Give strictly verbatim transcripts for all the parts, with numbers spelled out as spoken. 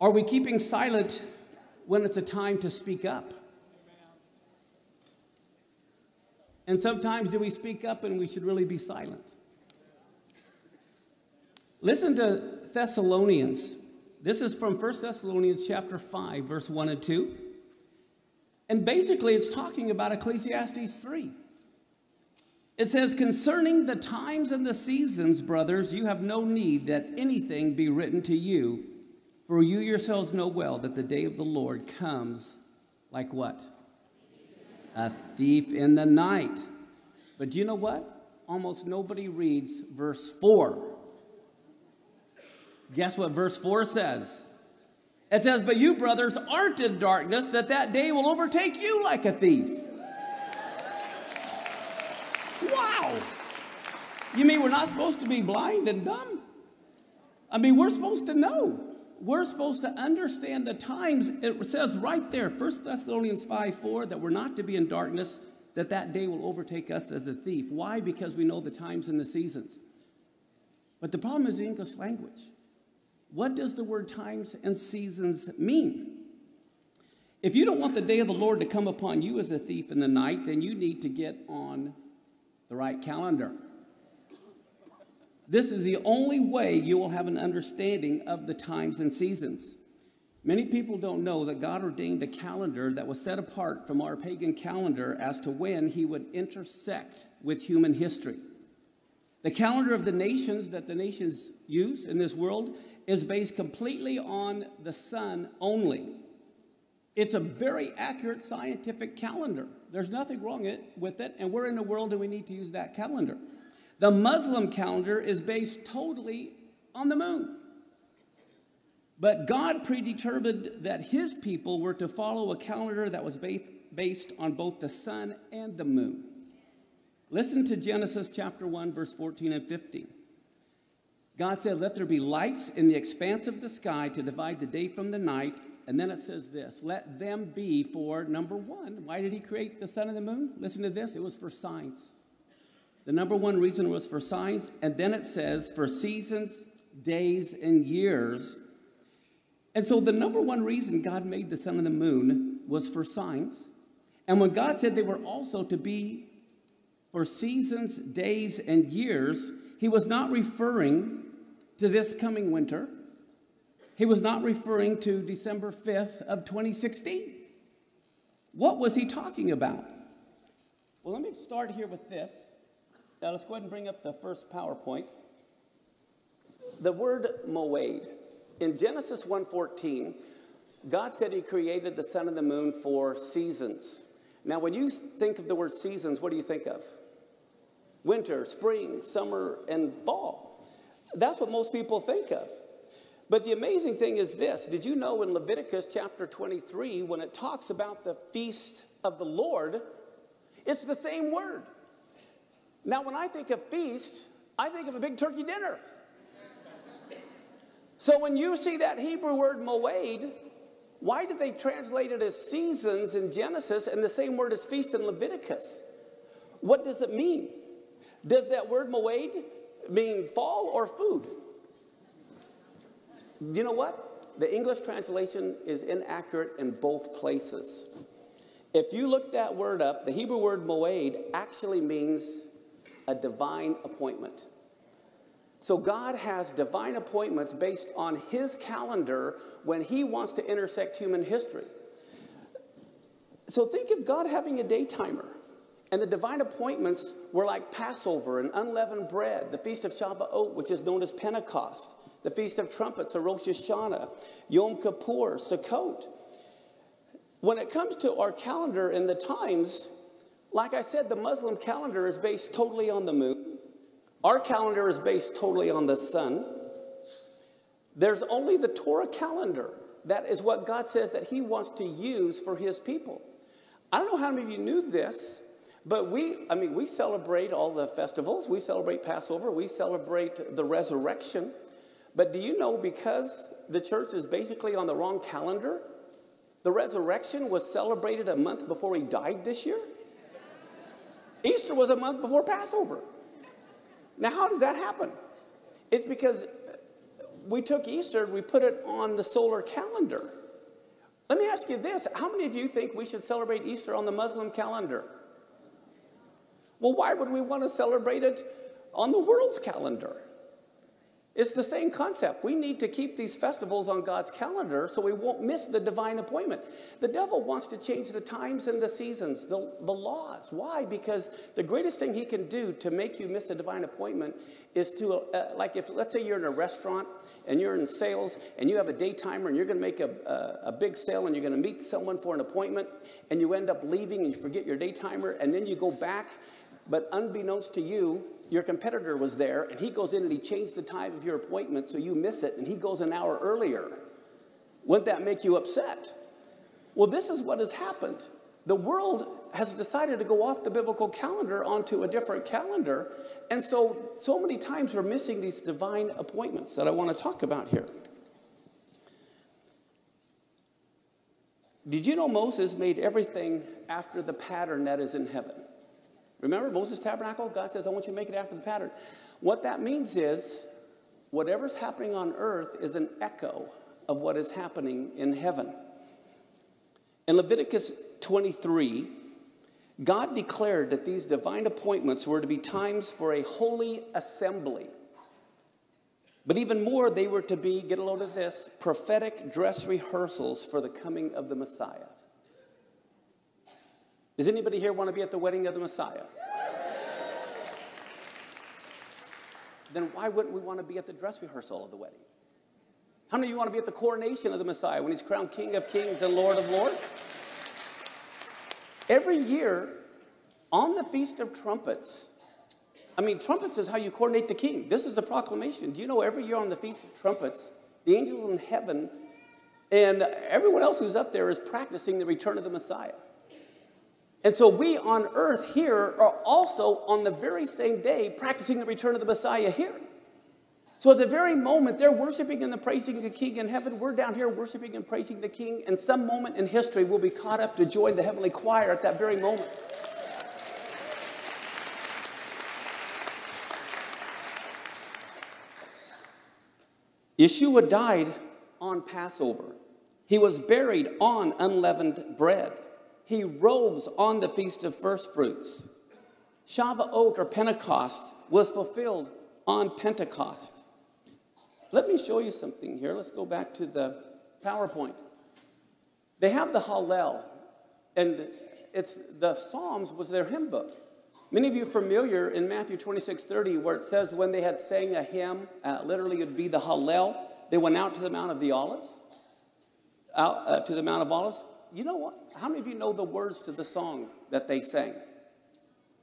Are we keeping silent when it's a time to speak up? And sometimes do we speak up and we should really be silent? Listen to Thessalonians. This is from First Thessalonians chapter five, verse one and two. And basically it's talking about Ecclesiastes three. It says, concerning the times and the seasons, brothers, you have no need that anything be written to you, for you yourselves know well that the day of the Lord comes like what? A thief in the night. But do you know what? Almost nobody reads verse four. Guess what verse four says? It says, but you, brothers, aren't in darkness, that that day will overtake you like a thief. Wow. You mean we're not supposed to be blind and dumb? I mean, we're supposed to know. We're supposed to understand the times. It says right there, First Thessalonians five four, that we're not to be in darkness, that that day will overtake us as a thief. Why? Because we know the times and the seasons. But the problem is the English language. What does the word times and seasons mean? If you don't want the day of the Lord to come upon you as a thief in the night, then you need to get on the right calendar. This is the only way you will have an understanding of the times and seasons. Many people don't know that God ordained a calendar that was set apart from our pagan calendar as to when he would intersect with human history. The calendar of the nations that the nations use in this world is based completely on the sun only. It's a very accurate scientific calendar. There's nothing wrong with it, and we're in a world and we need to use that calendar. The Muslim calendar is based totally on the moon. But God predetermined that his people were to follow a calendar that was based on both the sun and the moon. Listen to Genesis chapter one, verse fourteen and fifteen. God said, let there be lights in the expanse of the sky to divide the day from the night. And then it says this, let them be for, number one, why did he create the sun and the moon? Listen to this, it was for signs. The number one reason was for signs. And then it says for seasons, days, and years. And so the number one reason God made the sun and the moon was for signs. And when God said they were also to be for seasons, days, and years, he was not referring to this coming winter. He was not referring to December fifth of twenty sixteen. What was he talking about? Well, let me start here with this. Now, let's go ahead and bring up the first PowerPoint. The word moed. In Genesis one fourteen, God said he created the sun and the moon for seasons. Now, when you think of the word seasons, what do you think of? Winter, spring, summer, and fall. That's what most people think of. But the amazing thing is this. Did you know in Leviticus chapter twenty-three, when it talks about the feast of the Lord, it's the same word. Now, when I think of feast, I think of a big turkey dinner. So when you see that Hebrew word moed, why did they translate it as seasons in Genesis and the same word as feast in Leviticus? What does it mean? Does that word moed mean fall or food? You know what? The English translation is inaccurate in both places. If you look that word up, the Hebrew word moed actually means a divine appointment. So God has divine appointments based on his calendar when he wants to intersect human history. So think of God having a day timer. And the divine appointments were like Passover and unleavened bread, the Feast of Shavuot, which is known as Pentecost, the Feast of Trumpets, or Rosh Hashanah, Yom Kippur, Sukkot. When it comes to our calendar and the times, like I said, the Muslim calendar is based totally on the moon. Our calendar is based totally on the sun. There's only the Torah calendar. That is what God says that he wants to use for his people. I don't know how many of you knew this, but we, I mean, we celebrate all the festivals. We celebrate Passover. We celebrate the resurrection. But do you know, because the church is basically on the wrong calendar, the resurrection was celebrated a month before he died this year? Easter was a month before Passover. Now, how does that happen? It's because we took Easter, we put it on the solar calendar. Let me ask you this. How many of you think we should celebrate Easter on the Muslim calendar? Well, why would we want to celebrate it on the world's calendar? It's the same concept. We need to keep these festivals on God's calendar so we won't miss the divine appointment. The devil wants to change the times and the seasons, the, the laws. Why? Because the greatest thing he can do to make you miss a divine appointment is to, uh, like if, let's say you're in a restaurant and you're in sales and you have a day timer and you're going to make a, a, a big sale and you're going to meet someone for an appointment and you end up leaving and you forget your day timer and then you go back, but unbeknownst to you, your competitor was there, and he goes in and he changed the time of your appointment so you miss it, and he goes an hour earlier. Wouldn't that make you upset? Well, this is what has happened. The world has decided to go off the biblical calendar onto a different calendar, and so, so many times we're missing these divine appointments that I want to talk about here. Did you know Moses made everything after the pattern that is in heaven? Remember Moses' tabernacle? God says, I want you to make it after the pattern. What that means is whatever's happening on earth is an echo of what is happening in heaven. In Leviticus twenty-three, God declared that these divine appointments were to be times for a holy assembly. But even more, they were to be, get a load of this, prophetic dress rehearsals for the coming of the Messiah. Does anybody here want to be at the wedding of the Messiah? Then why wouldn't we want to be at the dress rehearsal of the wedding? How many of you want to be at the coronation of the Messiah when he's crowned King of Kings and Lord of Lords? Every year, on the Feast of Trumpets, I mean, trumpets is how you coronate the king. This is the proclamation. Do you know every year on the Feast of Trumpets, the angels in heaven and everyone else who's up there is practicing the return of the Messiah? And so we on earth here are also on the very same day practicing the return of the Messiah here. So at the very moment they're worshiping and praising the King in heaven, we're down here worshiping and praising the King. And some moment in history we'll be caught up to join the heavenly choir at that very moment. Yeshua died on Passover. He was buried on unleavened bread. He rose on the Feast of First Fruits. Shavuot, or Pentecost, was fulfilled on Pentecost. Let me show you something here. Let's go back to the PowerPoint. They have the Hallel, and it's the Psalms was their hymn book. Many of you are familiar in Matthew twenty-six thirty, where it says when they had sang a hymn, uh, literally it would be the Hallel, they went out to the Mount of the Olives, out uh, to the Mount of Olives. You know what? How many of you know the words to the song that they sang?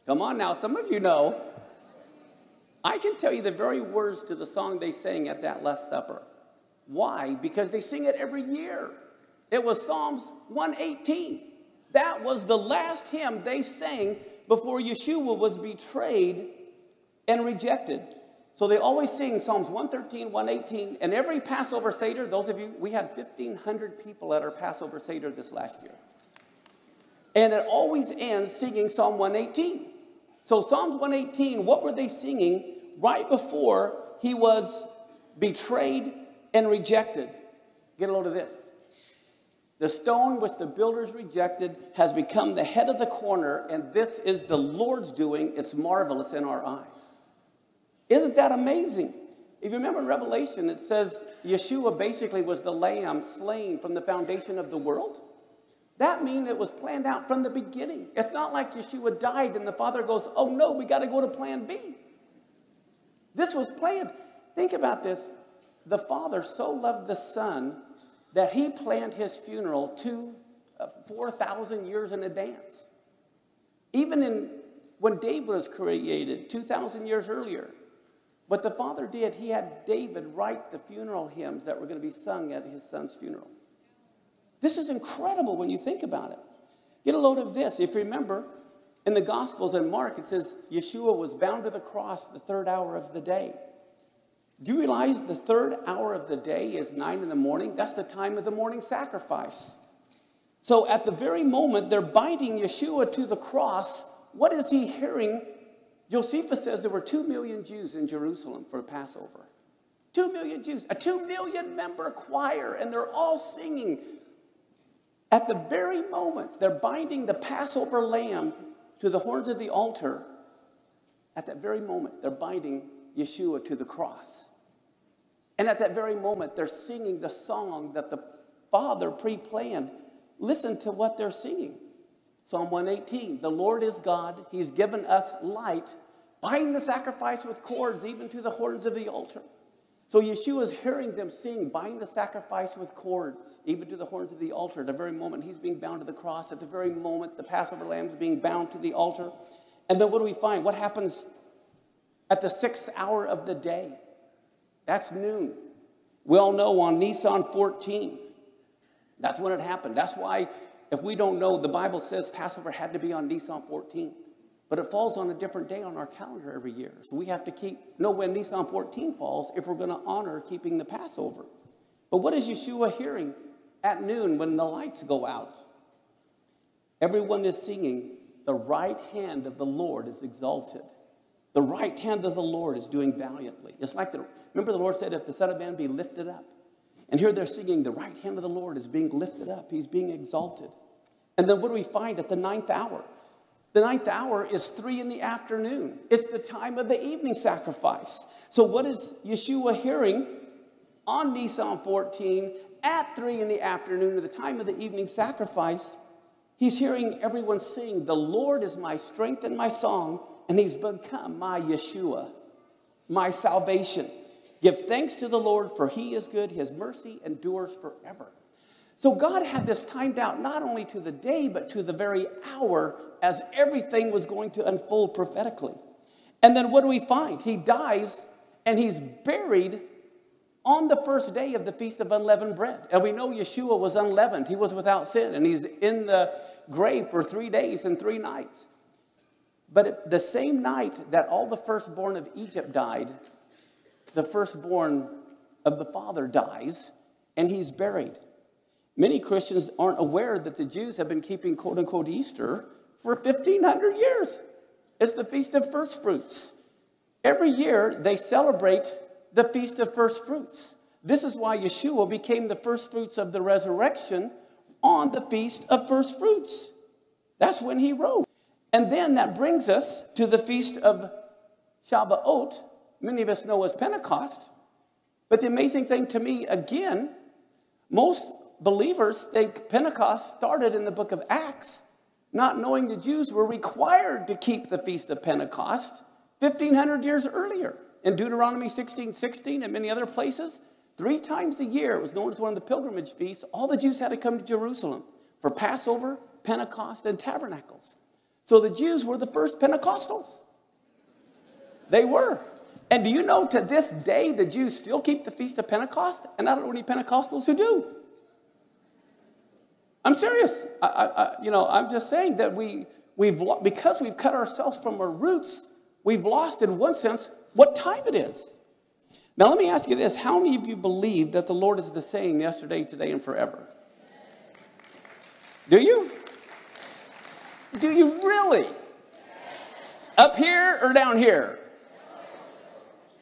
Come on now, some of you know. I can tell you the very words to the song they sang at that Last Supper. Why? Because they sing it every year. It was Psalms one eighteen. That was the last hymn they sang before Yeshua was betrayed and rejected. So they always sing Psalms one thirteen, one eighteen, and every Passover Seder, those of you, we had fifteen hundred people at our Passover Seder this last year. And it always ends singing Psalm one eighteen. So Psalms one eighteen, what were they singing right before he was betrayed and rejected? Get a load of this. The stone which the builders rejected has become the head of the corner, and this is the Lord's doing. It's marvelous in our eyes. Isn't that amazing? If you remember in Revelation, it says Yeshua basically was the lamb slain from the foundation of the world. That means it was planned out from the beginning. It's not like Yeshua died and the Father goes, oh no, we got to go to plan B. This was planned. Think about this. The Father so loved the Son that he planned his funeral two, uh, four thousand years in advance. Even in when David was created two thousand years earlier, what the Father did, he had David write the funeral hymns that were going to be sung at his son's funeral. This is incredible when you think about it. Get a load of this. If you remember, in the Gospels in Mark, it says Yeshua was bound to the cross the third hour of the day. Do you realize the third hour of the day is nine in the morning? That's the time of the morning sacrifice. So at the very moment they're binding Yeshua to the cross, what is he hearing? Josephus says there were two million Jews in Jerusalem for Passover. Two million Jews, a two million member choir, and they're all singing. At the very moment they're binding the Passover lamb to the horns of the altar, at that very moment they're binding Yeshua to the cross. And at that very moment they're singing the song that the Father pre-planned. Listen to what they're singing. Psalm one eighteen, the Lord is God, he's given us light. Bind the sacrifice with cords, even to the horns of the altar. So Yeshua is hearing them sing, bind the sacrifice with cords, even to the horns of the altar. At the very moment he's being bound to the cross, at the very moment the Passover lamb is being bound to the altar. And then what do we find? What happens at the sixth hour of the day? That's noon. We all know on Nisan fourteen, that's when it happened. That's why, if we don't know, the Bible says Passover had to be on Nisan fourteen. But it falls on a different day on our calendar every year. So we have to keep know when Nisan fourteen falls if we're going to honor keeping the Passover. But what is Yeshua hearing at noon when the lights go out? Everyone is singing, the right hand of the Lord is exalted. The right hand of the Lord is doing valiantly. It's like, the, remember the Lord said, if the Son of Man be lifted up. And here they're singing, the right hand of the Lord is being lifted up. He's being exalted. And then what do we find at the ninth hour? The ninth hour is three in the afternoon. It's the time of the evening sacrifice. So what is Yeshua hearing on Nisan fourteen at three in the afternoon, at the time of the evening sacrifice? He's hearing everyone sing, the Lord is my strength and my song, and he's become my Yeshua, my salvation. Give thanks to the Lord, for he is good. His mercy endures forever. So God had this timed out not only to the day, but to the very hour, as everything was going to unfold prophetically. And then what do we find? He dies and he's buried on the first day of the Feast of Unleavened Bread. And we know Yeshua was unleavened. He was without sin. And he's in the grave for three days and three nights. But the same night that all the firstborn of Egypt died, the firstborn of the Father dies and he's buried. Many Christians aren't aware that the Jews have been keeping quote unquote Easter for fifteen hundred years. It's the Feast of First Fruits. Every year they celebrate the Feast of First Fruits. This is why Yeshua became the first fruits of the resurrection on the Feast of First Fruits. That's when he rose. And then that brings us to the Feast of Shavuot. Many of us know as Pentecost. But the amazing thing to me, again, most believers think Pentecost started in the book of Acts, not knowing the Jews were required to keep the Feast of Pentecost fifteen hundred years earlier. In Deuteronomy sixteen sixteen and many other places, three times a year, it was known as one of the pilgrimage feasts, all the Jews had to come to Jerusalem for Passover, Pentecost, and Tabernacles. So the Jews were the first Pentecostals. They were. And do you know to this day the Jews still keep the Feast of Pentecost? And I don't know any Pentecostals who do. I'm serious. I, I, you know, I'm just saying that we, we've, because we've cut ourselves from our roots, we've lost, in one sense, what time it is. Now, let me ask you this. How many of you believe that the Lord is the same yesterday, today, and forever? Do you? Do you really? Up here or down here?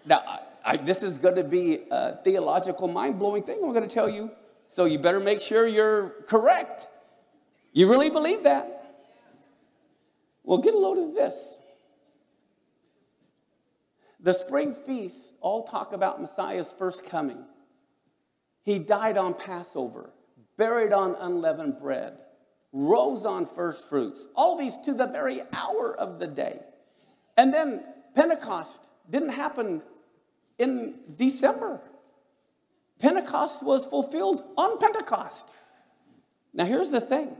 Now, I, I, this is going to be a theological, mind-blowing thing I'm going to tell you. So you better make sure you're correct. You really believe that? Well, get a load of this. The spring feasts all talk about Messiah's first coming. He died on Passover, buried on unleavened bread, rose on first fruits, all these to the very hour of the day. And then Pentecost didn't happen in December. Pentecost was fulfilled on Pentecost. Now, here's the thing.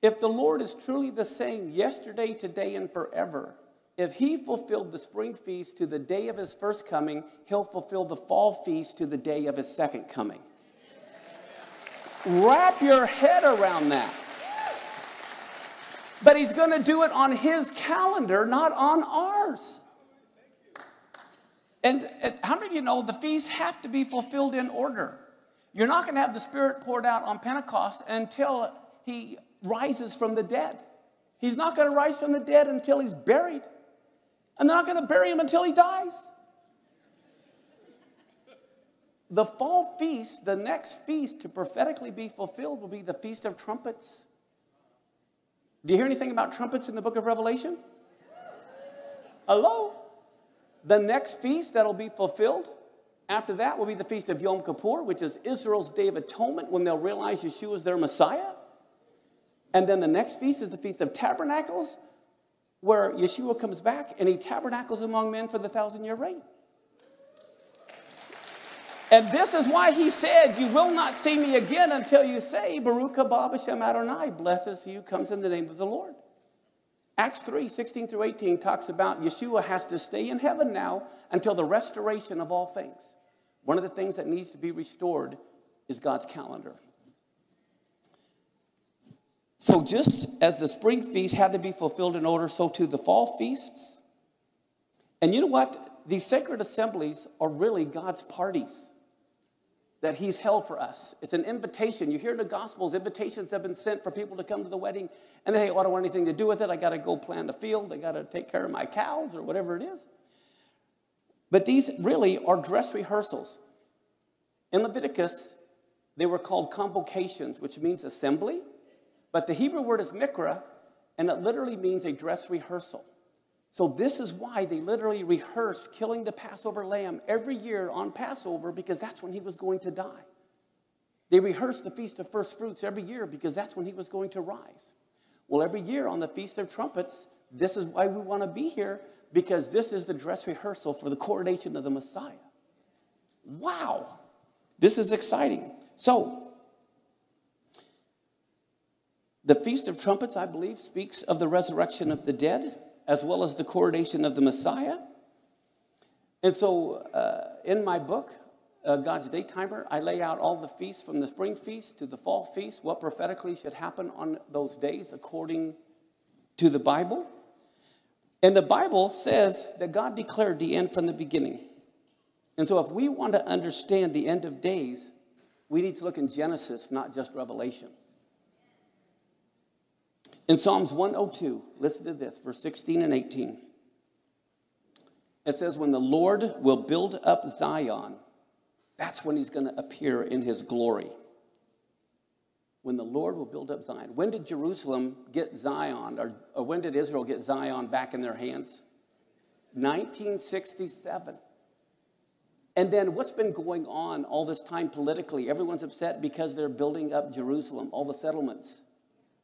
If the Lord is truly the same yesterday, today, and forever, if he fulfilled the spring feast to the day of his first coming, he'll fulfill the fall feast to the day of his second coming. Wrap your head around that. But he's going to do it on his calendar, not on ours. And, and how many of you know the feasts have to be fulfilled in order? You're not going to have the Spirit poured out on Pentecost until he rises from the dead. He's not going to rise from the dead until he's buried. And they're not going to bury him until he dies. The fall feast, the next feast to prophetically be fulfilled will be the Feast of Trumpets. Do you hear anything about trumpets in the book of Revelation? Hello? The next feast that will be fulfilled after that will be the Feast of Yom Kippur, which is Israel's Day of Atonement, when they'll realize Yeshua is their Messiah. And then the next feast is the Feast of Tabernacles, where Yeshua comes back and he tabernacles among men for the thousand-year reign. And this is why he said, you will not see me again until you say, Baruch haba b'shem Adonai, blessed is he who comes in the name of the Lord. Acts three, sixteen through eighteen talks about Yeshua has to stay in heaven now until the restoration of all things. One of the things that needs to be restored is God's calendar. So just as the spring feast had to be fulfilled in order, so too the fall feasts. And you know what? These sacred assemblies are really God's parties that he's held for us. It's an invitation. You hear in the Gospels, invitations have been sent for people to come to the wedding. And they say, oh, I don't want anything to do with it. I got to go plant a field. I got to take care of my cows or whatever it is. But these really are dress rehearsals. In Leviticus, they were called convocations, which means assembly. But the Hebrew word is mikra, and it literally means a dress rehearsal. So this is why they literally rehearsed killing the Passover lamb every year on Passover, because that's when he was going to die. They rehearsed the Feast of First Fruits every year because that's when he was going to rise. Well, every year on the Feast of Trumpets, this is why we want to be here, because this is the dress rehearsal for the coronation of the Messiah. Wow, this is exciting. So the Feast of Trumpets, I believe, speaks of the resurrection of the dead, as well as the coronation of the Messiah. And so uh, in my book, uh, God's Daytimer, I lay out all the feasts from the spring feast to the fall feast, what prophetically should happen on those days according to the Bible. And the Bible says that God declared the end from the beginning. And so if we want to understand the end of days, we need to look in Genesis, not just Revelation. In Psalms one oh two, listen to this, verse sixteen and eighteen. It says, when the Lord will build up Zion, that's when he's going to appear in his glory. When the Lord will build up Zion. When did Jerusalem get Zion, or, or when did Israel get Zion back in their hands? nineteen sixty-seven. And then what's been going on all this time politically? Everyone's upset because they're building up Jerusalem, all the settlements.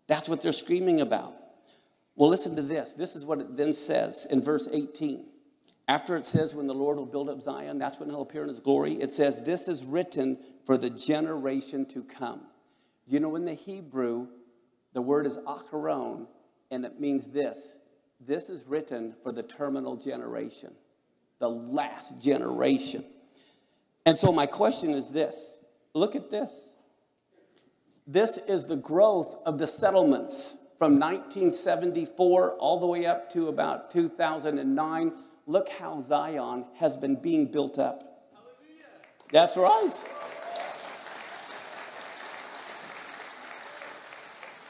That's what they're screaming about. Well, listen to this. This is what it then says in verse eighteen. After it says, when the Lord will build up Zion, that's when he'll appear in his glory. It says, this is written for the generation to come. You know, in the Hebrew, the word is acharon, and it means this. This is written for the terminal generation, the last generation. And so my question is this. Look at this. This is the growth of the settlements from nineteen seventy-four all the way up to about two thousand nine. Look how Zion has been being built up. Hallelujah. That's right.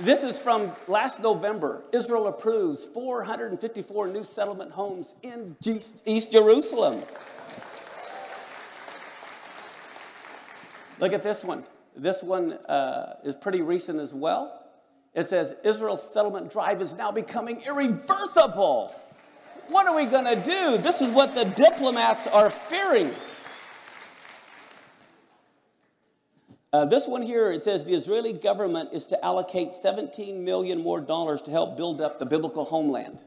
This is from last November. Israel approves four hundred fifty-four new settlement homes in East Jerusalem. Look at this one. This one uh, is pretty recent as well. It says, Israel's settlement drive is now becoming irreversible. What are we going to do? This is what the diplomats are fearing. Uh, this one here, it says, the Israeli government is to allocate seventeen million dollars more dollars to help build up the biblical homeland.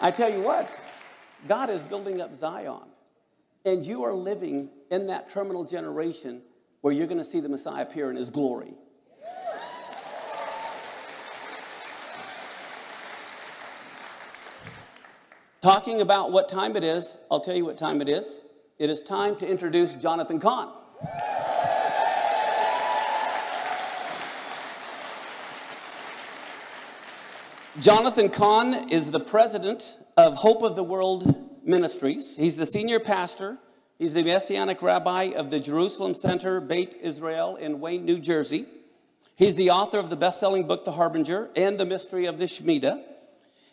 I tell you what, God is building up Zion. And you are living in that terminal generation where you're going to see the Messiah appear in his glory. Talking about what time it is, I'll tell you what time it is. It is time to introduce Jonathan Cahn. Jonathan Cahn is the president of Hope of the World Ministries. He's the senior pastor. He's the Messianic rabbi of the Jerusalem Center, Beit Israel in Wayne, New Jersey. He's the author of the best-selling book, The Harbinger, and The Mystery of the Shemitah.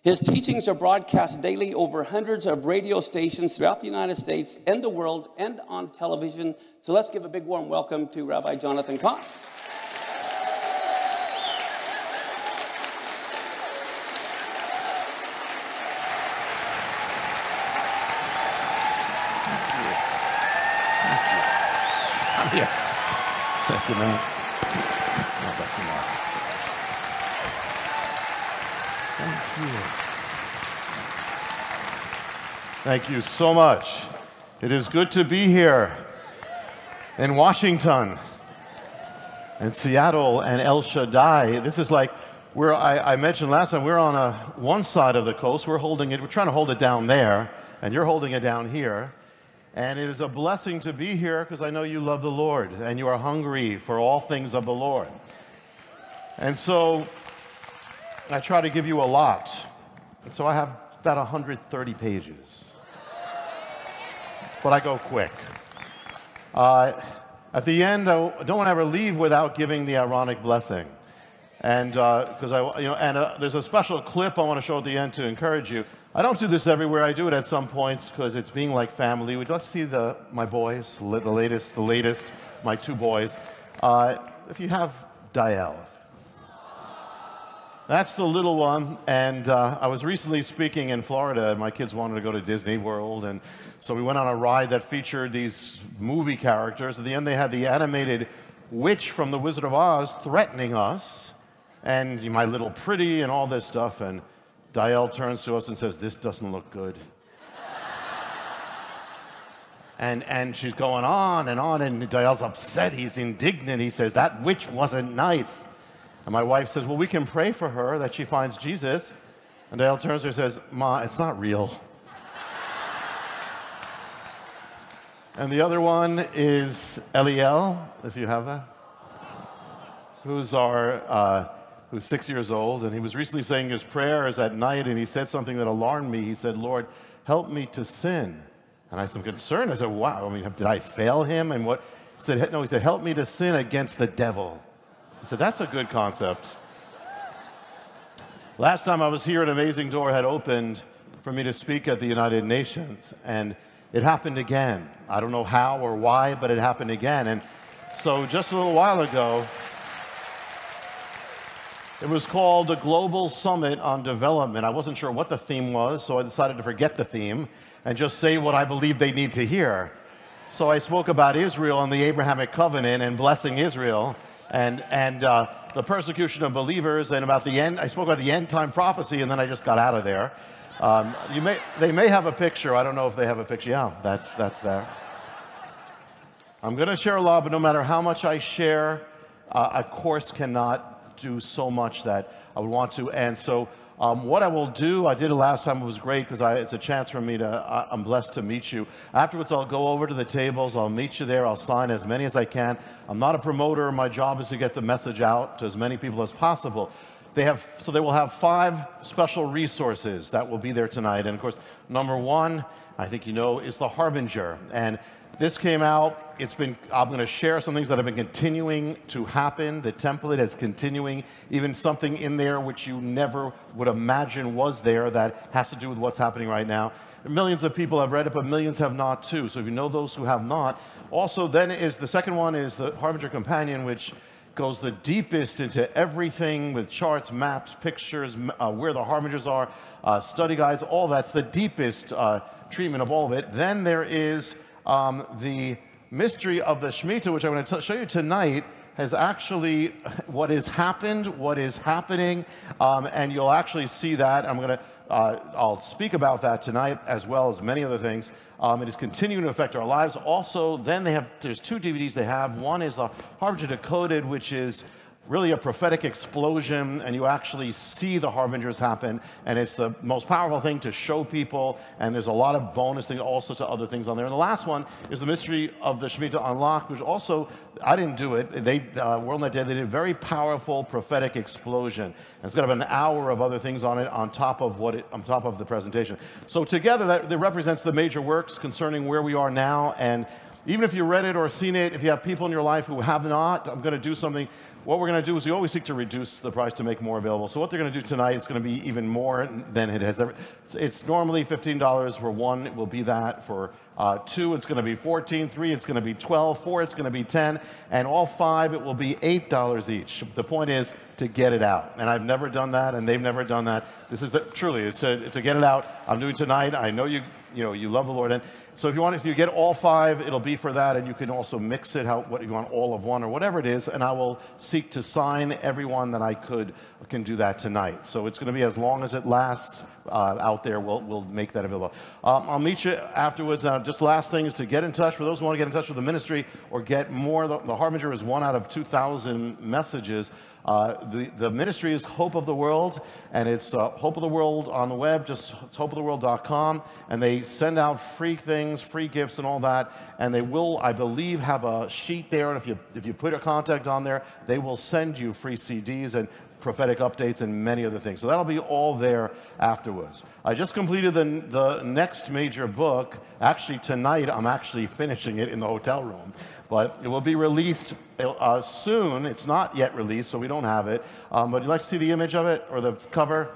His teachings are broadcast daily over hundreds of radio stations throughout the United States and the world and on television. So let's give a big warm welcome to Rabbi Jonathan Cahn. Thank you. I'm here. Thank you, man. God bless you, man. Thank you so much. It is good to be here in Washington and Seattle and El Shaddai. This is like where I, I mentioned last time, we're on a, one side of the coast. We're holding it, we're trying to hold it down there, and you're holding it down here. And it is a blessing to be here because I know you love the Lord and you are hungry for all things of the Lord. And so I try to give you a lot. And so I have about one hundred thirty pages. But I go quick. Uh, at the end, I don't want to ever leave without giving the Aaronic blessing, and because uh, I, you know, and uh, there's a special clip I want to show at the end to encourage you. I don't do this everywhere. I do it at some points because it's being like family. We'd love to see the my boys, the latest, the latest, my two boys. Uh, if you have Dial, that's the little one. And uh, I was recently speaking in Florida, and my kids wanted to go to Disney World, and so we went on a ride that featured these movie characters. At the end, they had the animated witch from The Wizard of Oz threatening us, and my little pretty and all this stuff. And Dial turns to us and says, "This doesn't look good." and, and she's going on and on, and Dial's upset. He's indignant. He says, "That witch wasn't nice." And my wife says, "Well, we can pray for her that she finds Jesus." And Dale turns to her and says, "Ma, it's not real." And the other one is Eliel, if you have that, who's our, uh, who's six years old. And he was recently saying his prayers at night, and he said something that alarmed me. He said, "Lord, help me to sin." And I had some concern. I said, "Wow, I mean, did I fail him?" And what? He said, "No," he said, "help me to sin against the devil." I said, "That's a good concept." Last time I was here, an amazing door had opened for me to speak at the United Nations, and it happened again. I don't know how or why, but it happened again. And so just a little while ago, it was called the Global Summit on Development. I wasn't sure what the theme was, so I decided to forget the theme and just say what I believe they need to hear. So I spoke about Israel and the Abrahamic covenant and blessing Israel, and, and uh, the persecution of believers, and about the end, I spoke about the end time prophecy, and then I just got out of there. Um, you may, they may have a picture. I don't know if they have a picture. Yeah, that's, that's there. I'm going to share a lot, but no matter how much I share, uh, a course cannot do so much that I would want to. And so um, what I will do, I did it last time. It was great because it's a chance for me to, I, I'm blessed to meet you. Afterwards, I'll go over to the tables. I'll meet you there. I'll sign as many as I can. I'm not a promoter. My job is to get the message out to as many people as possible. They have, so they will have five special resources that will be there tonight. And of course, number one, I think you know, is The Harbinger. And this came out, it's been, I'm going to share some things that have been continuing to happen. The template is continuing, even something in there which you never would imagine was there that has to do with what's happening right now. Millions of people have read it, but millions have not too. So if you know those who have not. Also then is, the second one is the Harbinger Companion, which goes the deepest into everything with charts, maps, pictures, uh, where the harbingers are, uh, study guides, all that's the deepest uh, treatment of all of it. Then there is um, the mystery of the Shemitah, which I'm going to show you tonight, has actually what has happened, what is happening, um, and you'll actually see that. I'm going to, uh, I'll speak about that tonight as well as many other things. Um, it is continuing to affect our lives. Also, then they have, there's two D V Ds they have. One is The Harbinger Decoded, which is really a prophetic explosion, and you actually see the harbingers happen, and it's the most powerful thing to show people, and there's a lot of bonus things, all sorts of other things on there. And the last one is The Mystery of the Shemitah Unlocked, which also, I didn't do it, they, uh, WorldNetDaily, they did a very powerful prophetic explosion. And it's got about an hour of other things on it on top of what it, on top of the presentation. So together, that, that represents the major works concerning where we are now, and Even if you read it or seen it, if you have people in your life who have not, I'm going to do something. What we're going to do is we always seek to reduce the price to make more available. So what they're going to do tonight is going to be even more than it has ever. It's normally fifteen dollars for one. It will be that for uh, two. It's going to be fourteen dollars. Three, it's going to be twelve dollars. Four, it's going to be ten dollars. And all five, it will be eight dollars each. The point is to get it out. And I've never done that, and they've never done that. This is the, truly, it's a, to get it out. I'm doing tonight. I know you, you know, you love the Lord. And so if you want, if you get all five, it'll be for that, and you can also mix it how what if you want all of one or whatever it is, and I will seek to sign everyone that I could can do that tonight. So it's going to be as long as it lasts uh, out there. We'll we'll make that available. Um, I'll meet you afterwards. Now, just last thing is to get in touch for those who want to get in touch with the ministry or get more. The, the Harbinger is one out of two thousand messages. Uh, the, the ministry is Hope of the World, and it's uh, Hope of the World on the web, just hope of the world dot com, and they send out free things, free gifts and all that, and they will, I believe, have a sheet there, and if you, if you put your contact on there, they will send you free C Ds and prophetic updates and many other things. So that'll be all there afterwards. I just completed the, the next major book. Actually, tonight, I'm actually finishing it in the hotel room, but it will be released uh, soon. It's not yet released, so we don't have it. Um, but you'd like to see the image of it or the cover?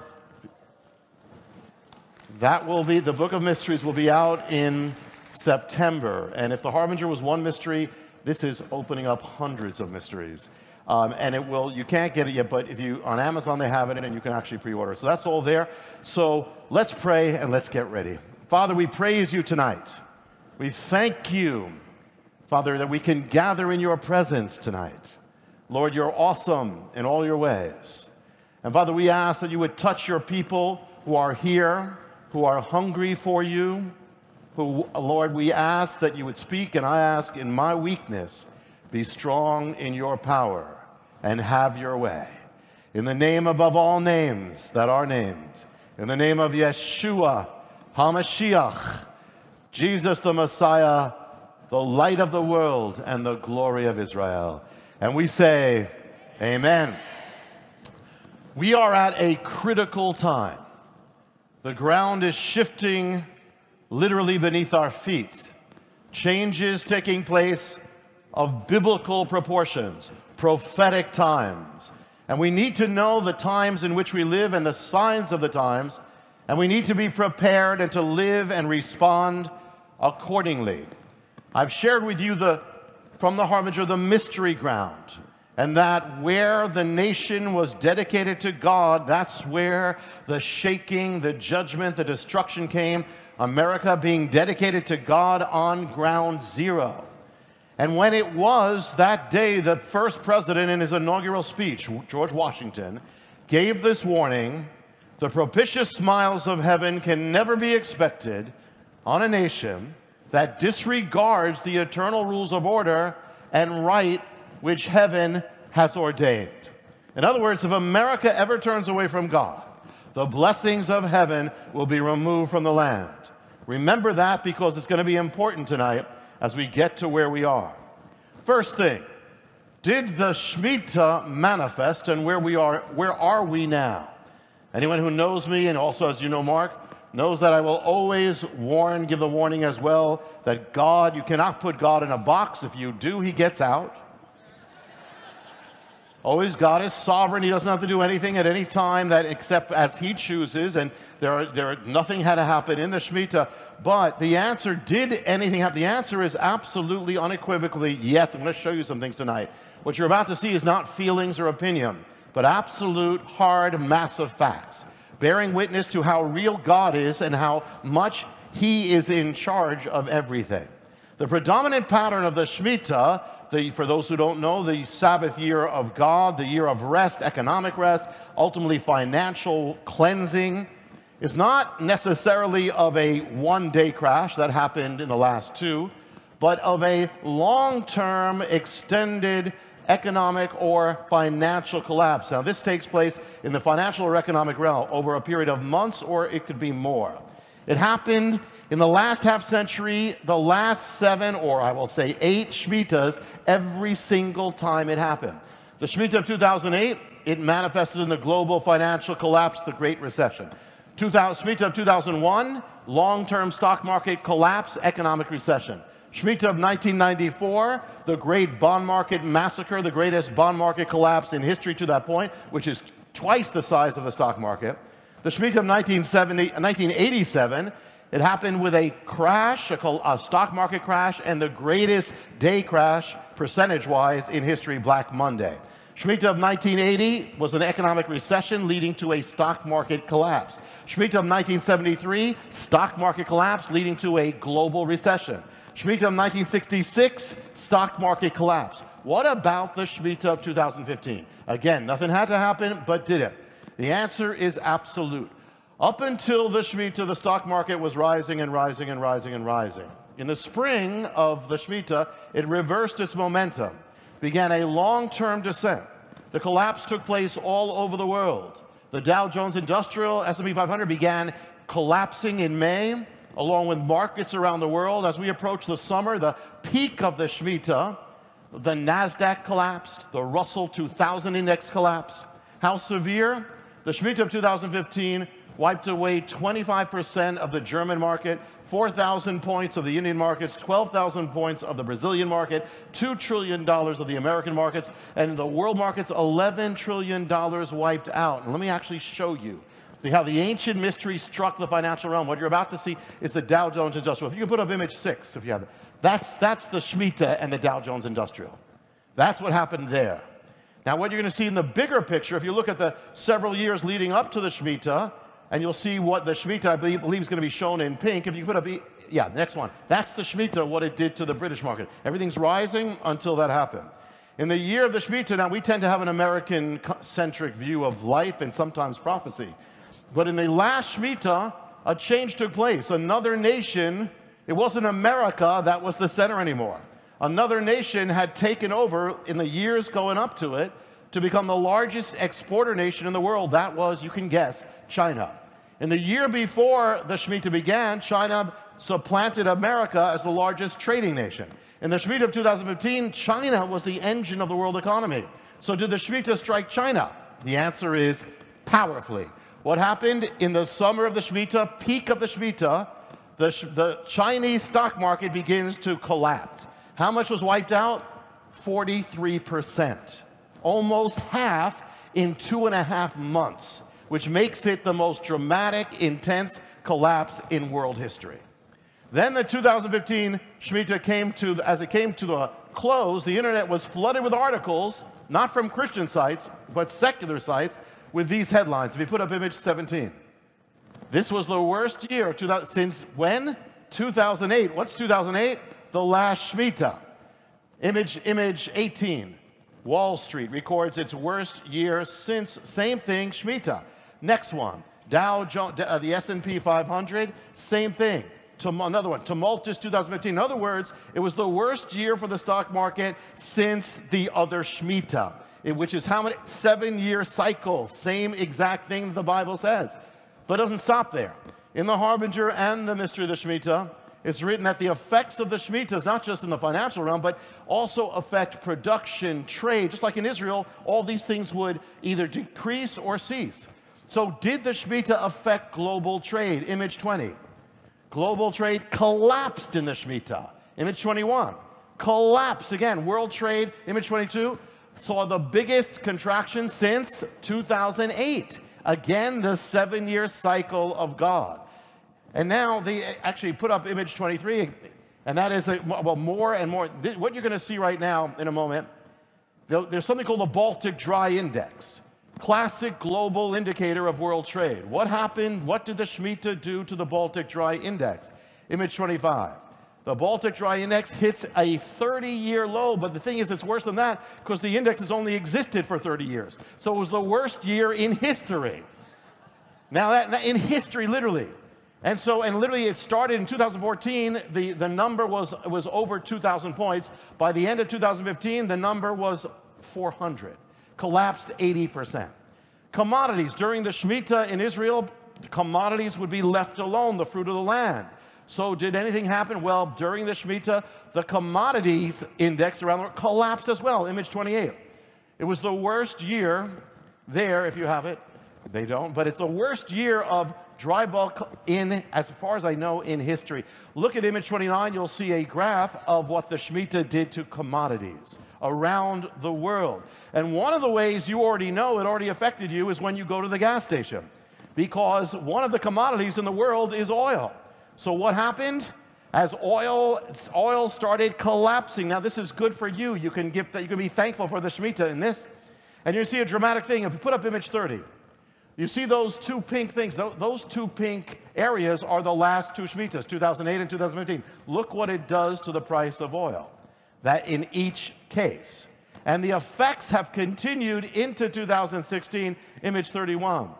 That will be, the Book of Mysteries will be out in September. And if the Harbinger was one mystery, this is opening up hundreds of mysteries. Um, and it will, you can't get it yet, but if you, on Amazon they have it and you can actually pre-order it. So that's all there. So let's pray and let's get ready. Father, we praise you tonight. We thank you, Father, that we can gather in your presence tonight. Lord, you're awesome in all your ways. And Father, we ask that you would touch your people who are here, who are hungry for you, who, Lord, we ask that you would speak, and I ask in my weakness, be strong in your power. And have your way. In the name above all names that are named, in the name of Yeshua HaMashiach, Jesus the Messiah, the light of the world and the glory of Israel. And we say, amen. We are at a critical time. The ground is shifting literally beneath our feet. Changes taking place of biblical proportions. Prophetic times. And we need to know the times in which we live and the signs of the times, and we need to be prepared and to live and respond accordingly. I've shared with you the from the Harbinger the mystery ground, and that where the nation was dedicated to God, that's where the shaking, the judgment, the destruction came. America being dedicated to God on ground zero. And when it was that day, the first president in his inaugural speech, George Washington, gave this warning, the propitious smiles of heaven can never be expected on a nation that disregards the eternal rules of order and right which heaven has ordained. In other words, if America ever turns away from God, the blessings of heaven will be removed from the land. Remember that because it's going to be important tonight. As we get to where we are. First thing, did the Shemitah manifest, and where we are, where are we now? Anyone who knows me, and also as you know Mark, knows that I will always warn, give the warning as well, that God, you cannot put God in a box. If you do, he gets out. Always God is sovereign. He doesn't have to do anything at any time that except as he chooses. And there, are, there are, nothing had to happen in the Shemitah. But the answer, did anything happen? The answer is absolutely unequivocally yes. I'm going to show you some things tonight. What you're about to see is not feelings or opinion, but absolute hard, massive facts. Bearing witness to how real God is and how much he is in charge of everything. The predominant pattern of the Shemitah, The, for those who don't know, the Sabbath year of God, the year of rest, economic rest, ultimately financial cleansing, is not necessarily of a one-day crash that happened in the last two, but of a long-term extended economic or financial collapse. Now, this takes place in the financial or economic realm over a period of months, or it could be more. It happened in the last half century, the last seven, or I will say eight Shemitahs, every single time it happened. The Shemitah of two thousand eight, it manifested in the global financial collapse, the Great Recession. Shemitah of two thousand one, long-term stock market collapse, economic recession. Shemitah of nineteen ninety-four, the great bond market massacre, the greatest bond market collapse in history to that point, which is twice the size of the stock market. The Shemitah of nineteen eighty-seven, it happened with a crash, a stock market crash, and the greatest day crash percentage-wise in history, Black Monday. Shemitah of nineteen eighty was an economic recession leading to a stock market collapse. Shemitah of nineteen seventy-three, stock market collapse leading to a global recession. Shemitah of nineteen sixty-six, stock market collapse. What about the Shemitah of two thousand fifteen? Again, nothing had to happen, but did it? The answer is absolute. Up until the Shemitah, the stock market was rising and rising and rising and rising. In the spring of the Shemitah, it reversed its momentum. Began a long-term descent. The collapse took place all over the world. The Dow Jones Industrial, S and P five hundred began collapsing in May, along with markets around the world. As we approach the summer, the peak of the Shemitah, the NASDAQ collapsed, the Russell two thousand index collapsed. How severe? The Shemitah of two thousand fifteen wiped away twenty-five percent of the German market, four thousand points of the Indian markets, twelve thousand points of the Brazilian market, two trillion dollars of the American markets, and the world markets, eleven trillion dollars wiped out. And let me actually show you the, how the ancient mystery struck the financial realm. What you're about to see is the Dow Jones Industrial. You can put up image six if you have it. That's, that's the Shemitah and the Dow Jones Industrial. That's what happened there. Now, what you're going to see in the bigger picture, if you look at the several years leading up to the Shemitah, and you'll see what the Shemitah, I believe, believe is going to be shown in pink. If you put up, yeah, next one. That's the Shemitah, what it did to the British market. Everything's rising until that happened. In the year of the Shemitah, now we tend to have an American-centric view of life and sometimes prophecy. But in the last Shemitah, a change took place. Another nation, it wasn't America that was the center anymore. Another nation had taken over in the years going up to it to become the largest exporter nation in the world. That was, you can guess, China. In the year before the Shemitah began, China supplanted America as the largest trading nation. In the Shemitah of two thousand fifteen, China was the engine of the world economy. So did the Shemitah strike China? The answer is powerfully. What happened in the summer of the Shemitah, peak of the Shemitah, the, the Chinese stock market begins to collapse. How much was wiped out? forty-three percent. Almost half in two and a half months, which makes it the most dramatic, intense collapse in world history. Then the two thousand fifteen Shemitah came to, as it came to the close, the internet was flooded with articles, not from Christian sites, but secular sites, with these headlines. If you put up image seventeen. This was the worst year since when? two thousand eight. What's two thousand eight? The last Shemitah. Image, image eighteen. Wall Street records its worst year since, same thing, Shemitah. Next one, Dow Jones, uh, the S and P five hundred, same thing. Tum another one, tumultuous two thousand fifteen. In other words, it was the worst year for the stock market since the other Shemitah, which is how many, seven-year cycle, same exact thing that the Bible says. But it doesn't stop there. In The Harbinger and The Mystery of the Shemitah, it's written that the effects of the Shemitah, not just in the financial realm, but also affect production, trade. Just like in Israel, all these things would either decrease or cease. So did the Shemitah affect global trade? Image twenty. Global trade collapsed in the Shemitah. Image twenty-one. Collapsed again. World trade, image twenty-two, saw the biggest contraction since two thousand eight. Again, the seven-year cycle of God. And now they actually put up image twenty-three, and that is a, well, more and more. What you're going to see right now in a moment, there's something called the Baltic Dry Index, classic global indicator of world trade. What happened? What did the Shemitah do to the Baltic Dry Index? Image twenty-five. The Baltic Dry Index hits a thirty-year low, but the thing is it's worse than that because the index has only existed for thirty years. So it was the worst year in history. Now, that, in history, literally. And so, and literally it started in two thousand fourteen, the, the number was, was over two thousand points. By the end of two thousand fifteen, the number was four hundred, collapsed eighty percent. Commodities, during the Shemitah in Israel, commodities would be left alone, the fruit of the land. So did anything happen? Well, during the Shemitah, the commodities index around the world collapsed as well, image twenty-eight. It was the worst year there, if you have it. They don't, but it's the worst year of dry bulk in, as far as I know, in history. Look at image twenty-nine, you'll see a graph of what the Shemitah did to commodities around the world. And one of the ways you already know it already affected you is when you go to the gas station, because one of the commodities in the world is oil. So what happened? As oil, oil started collapsing. Now this is good for you. You can give that. You can be thankful for the Shemitah in this. And you see a dramatic thing. If you put up image thirty, you see those two pink things. Those two pink areas are the last two Shemitahs, two thousand eight and two thousand fifteen. Look what it does to the price of oil. That in each case. And the effects have continued into two thousand sixteen, image thirty-one.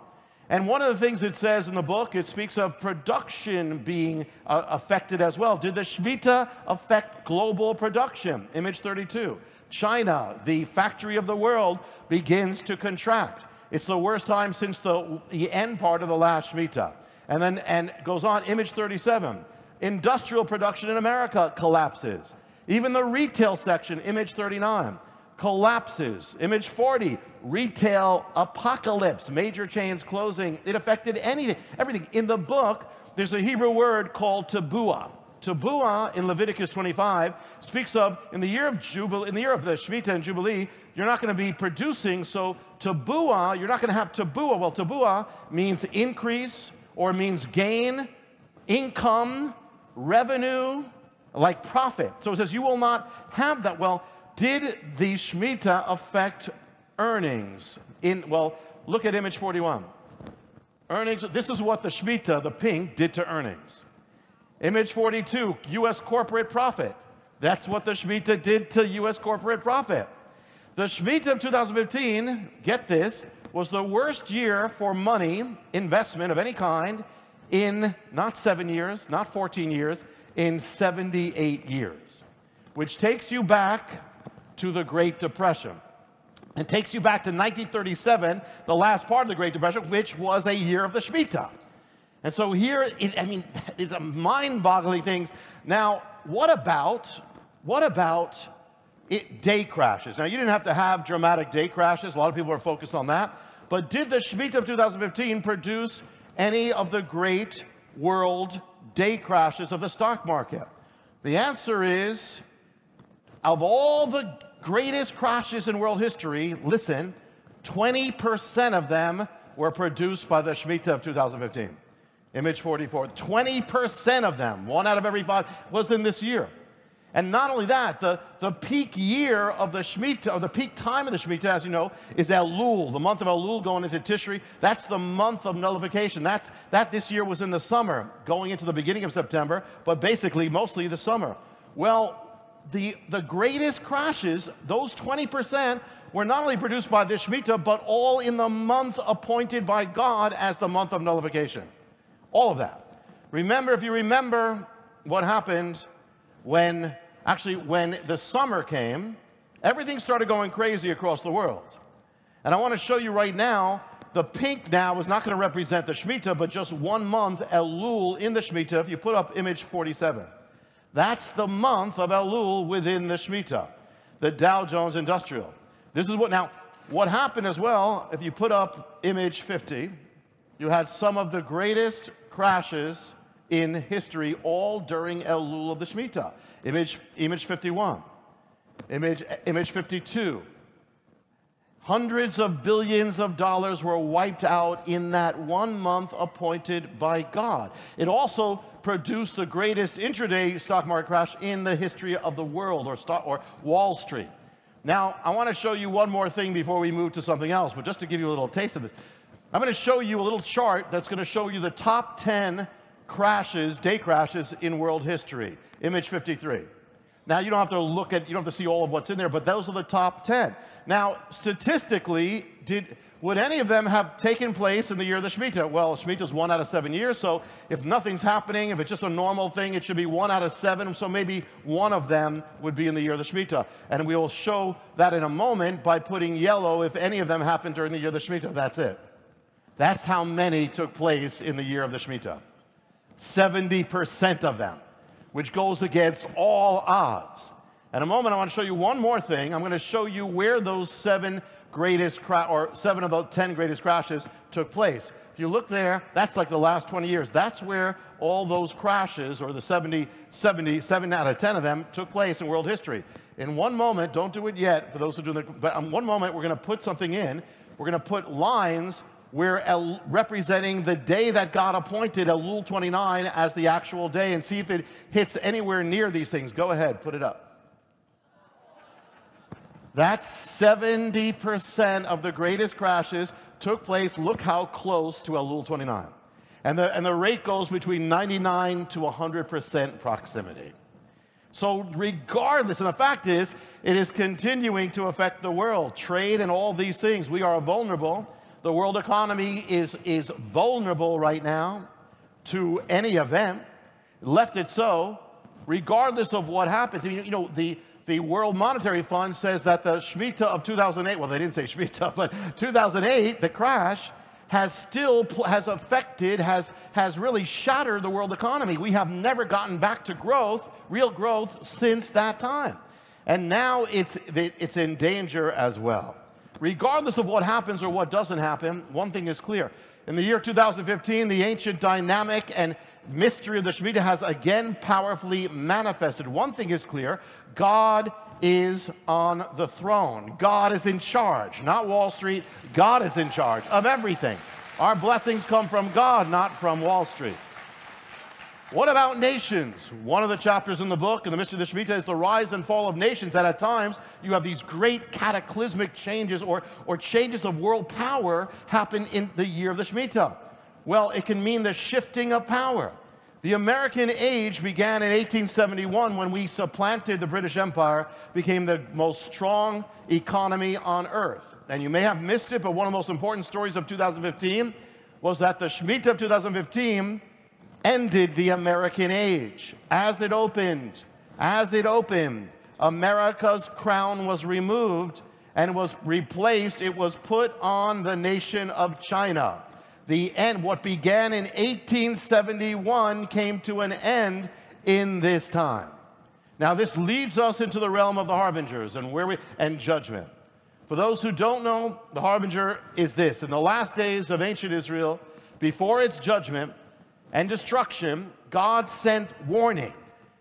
And one of the things it says in the book, it speaks of production being uh, affected as well. Did the Shemitah affect global production? image thirty-two. China, the factory of the world, begins to contract. It's the worst time since the, the end part of the last Shemitah. And then and goes on, image thirty-seven. Industrial production in America collapses. Even the retail section, image thirty-nine. Collapses. image forty, retail apocalypse, major chains closing. It affected anything, everything. In the book, there's a Hebrew word called tebuah. Tebuah in Leviticus twenty-five speaks of in the year of Jubilee, in the year of the Shemitah and Jubilee, you're not going to be producing, so tebuah, you're not going to have tebuah. Well, tebuah means increase or means gain, income, revenue, like profit. So it says you will not have that. Well, did the Shemitah affect earnings? In, well, look at image forty-one. Earnings, this is what the Shemitah, the pink, did to earnings. image forty-two, U S corporate profit. That's what the Shemitah did to U S corporate profit. The Shemitah of two thousand fifteen, get this, was the worst year for money, investment of any kind, in not seven years, not fourteen years, in seventy-eight years. Which takes you back to the Great Depression. It takes you back to nineteen thirty-seven, the last part of the Great Depression, which was a year of the Shemitah. And so here, it, I mean, it's a mind-boggling things. Now, what about, what about it, day crashes? Now, you didn't have to have dramatic day crashes. A lot of people are focused on that. But did the Shemitah of two thousand fifteen produce any of the great world day crashes of the stock market? The answer is, of all the greatest crashes in world history, listen, twenty percent of them were produced by the Shemitah of two thousand fifteen. image forty-four, twenty percent of them, one out of every five, was in this year. And not only that, the, the peak year of the Shemitah, or the peak time of the Shemitah, as you know, is Elul, the month of Elul going into Tishri. That's the month of nullification. That's, that this year was in the summer, going into the beginning of September, but basically mostly the summer. Well, The, the greatest crashes, those twenty percent, were not only produced by this Shemitah, but all in the month appointed by God as the month of nullification. All of that. Remember, if you remember what happened when, actually, when the summer came, everything started going crazy across the world. And I want to show you right now, the pink now is not going to represent the Shemitah, but just one month, Elul, in the Shemitah. If you put up image forty-seven. That's the month of Elul within the Shemitah, the Dow Jones Industrial. This is what, now, what happened as well, if you put up image fifty, you had some of the greatest crashes in history all during Elul of the Shemitah. image fifty-one, image fifty-two. Hundreds of billions of dollars were wiped out in that one month appointed by God. It also produced the greatest intraday stock market crash in the history of the world, or, stock, or Wall Street. Now, I want to show you one more thing before we move to something else, but just to give you a little taste of this. I'm going to show you a little chart that's going to show you the top ten crashes, day crashes, in world history. image fifty-three. Now, you don't have to look at, you don't have to see all of what's in there, but those are the top ten. Now, statistically, did... would any of them have taken place in the year of the Shemitah? Well, Shemitah's one out of seven years, so if nothing's happening, if it's just a normal thing, it should be one out of seven, so maybe one of them would be in the year of the Shemitah. And we will show that in a moment by putting yellow if any of them happened during the year of the Shemitah. That's it. That's how many took place in the year of the Shemitah. seventy percent of them, which goes against all odds. In a moment, I want to show you one more thing. I'm going to show you where those seven greatest cra- or seven of the ten greatest crashes took place. If you look there, that's like the last twenty years. That's where all those crashes, or the seventy, seventy, seven out of ten of them, took place in world history. In one moment, don't do it yet for those who do that, but in one moment, we're going to put something in. We're going to put lines where El, representing the day that God appointed Elul twenty-nine as the actual day, and see if it hits anywhere near these things. Go ahead, put it up. That's seventy percent of the greatest crashes took place. Look how close to Elul twenty-nine. And the, and the rate goes between ninety-nine to one hundred percent proximity. So regardless, and the fact is, it is continuing to affect the world, trade and all these things. We are vulnerable. The world economy is, is vulnerable right now to any event. Left it so, regardless of what happens. You, you know, the... The World Monetary Fund says that the Shemitah of two thousand eight, well, they didn't say Shemitah, but two thousand eight, the crash, has still, has affected, has, has really shattered the world economy. We have never gotten back to growth, real growth, since that time. And now it's, it's in danger as well. Regardless of what happens or what doesn't happen, one thing is clear. In the year two thousand fifteen, the ancient dynamic and mystery of the Shemitah has again powerfully manifested. One thing is clear, God is on the throne. God is in charge, not Wall Street. God is in charge of everything. Our blessings come from God, not from Wall Street. What about nations? One of the chapters in the book, in the Mystery of the Shemitah, is the rise and fall of nations, that at times you have these great cataclysmic changes or, or changes of world power happen in the year of the Shemitah. Well, it can mean the shifting of power. The American age began in eighteen seventy-one when we supplanted the British Empire, became the most strong economy on earth. And you may have missed it, but one of the most important stories of two thousand fifteen was that the Shemitah of two thousand fifteen ended the American age. As it opened, as it opened, America's crown was removed and was replaced. It was put on the nation of China. The end, what began in eighteen seventy-one came to an end in this time. Now this leads us into the realm of the harbingers and where we, and judgment. For those who don't know, the harbinger is this. In the last days of ancient Israel, before its judgment and destruction, God sent warning.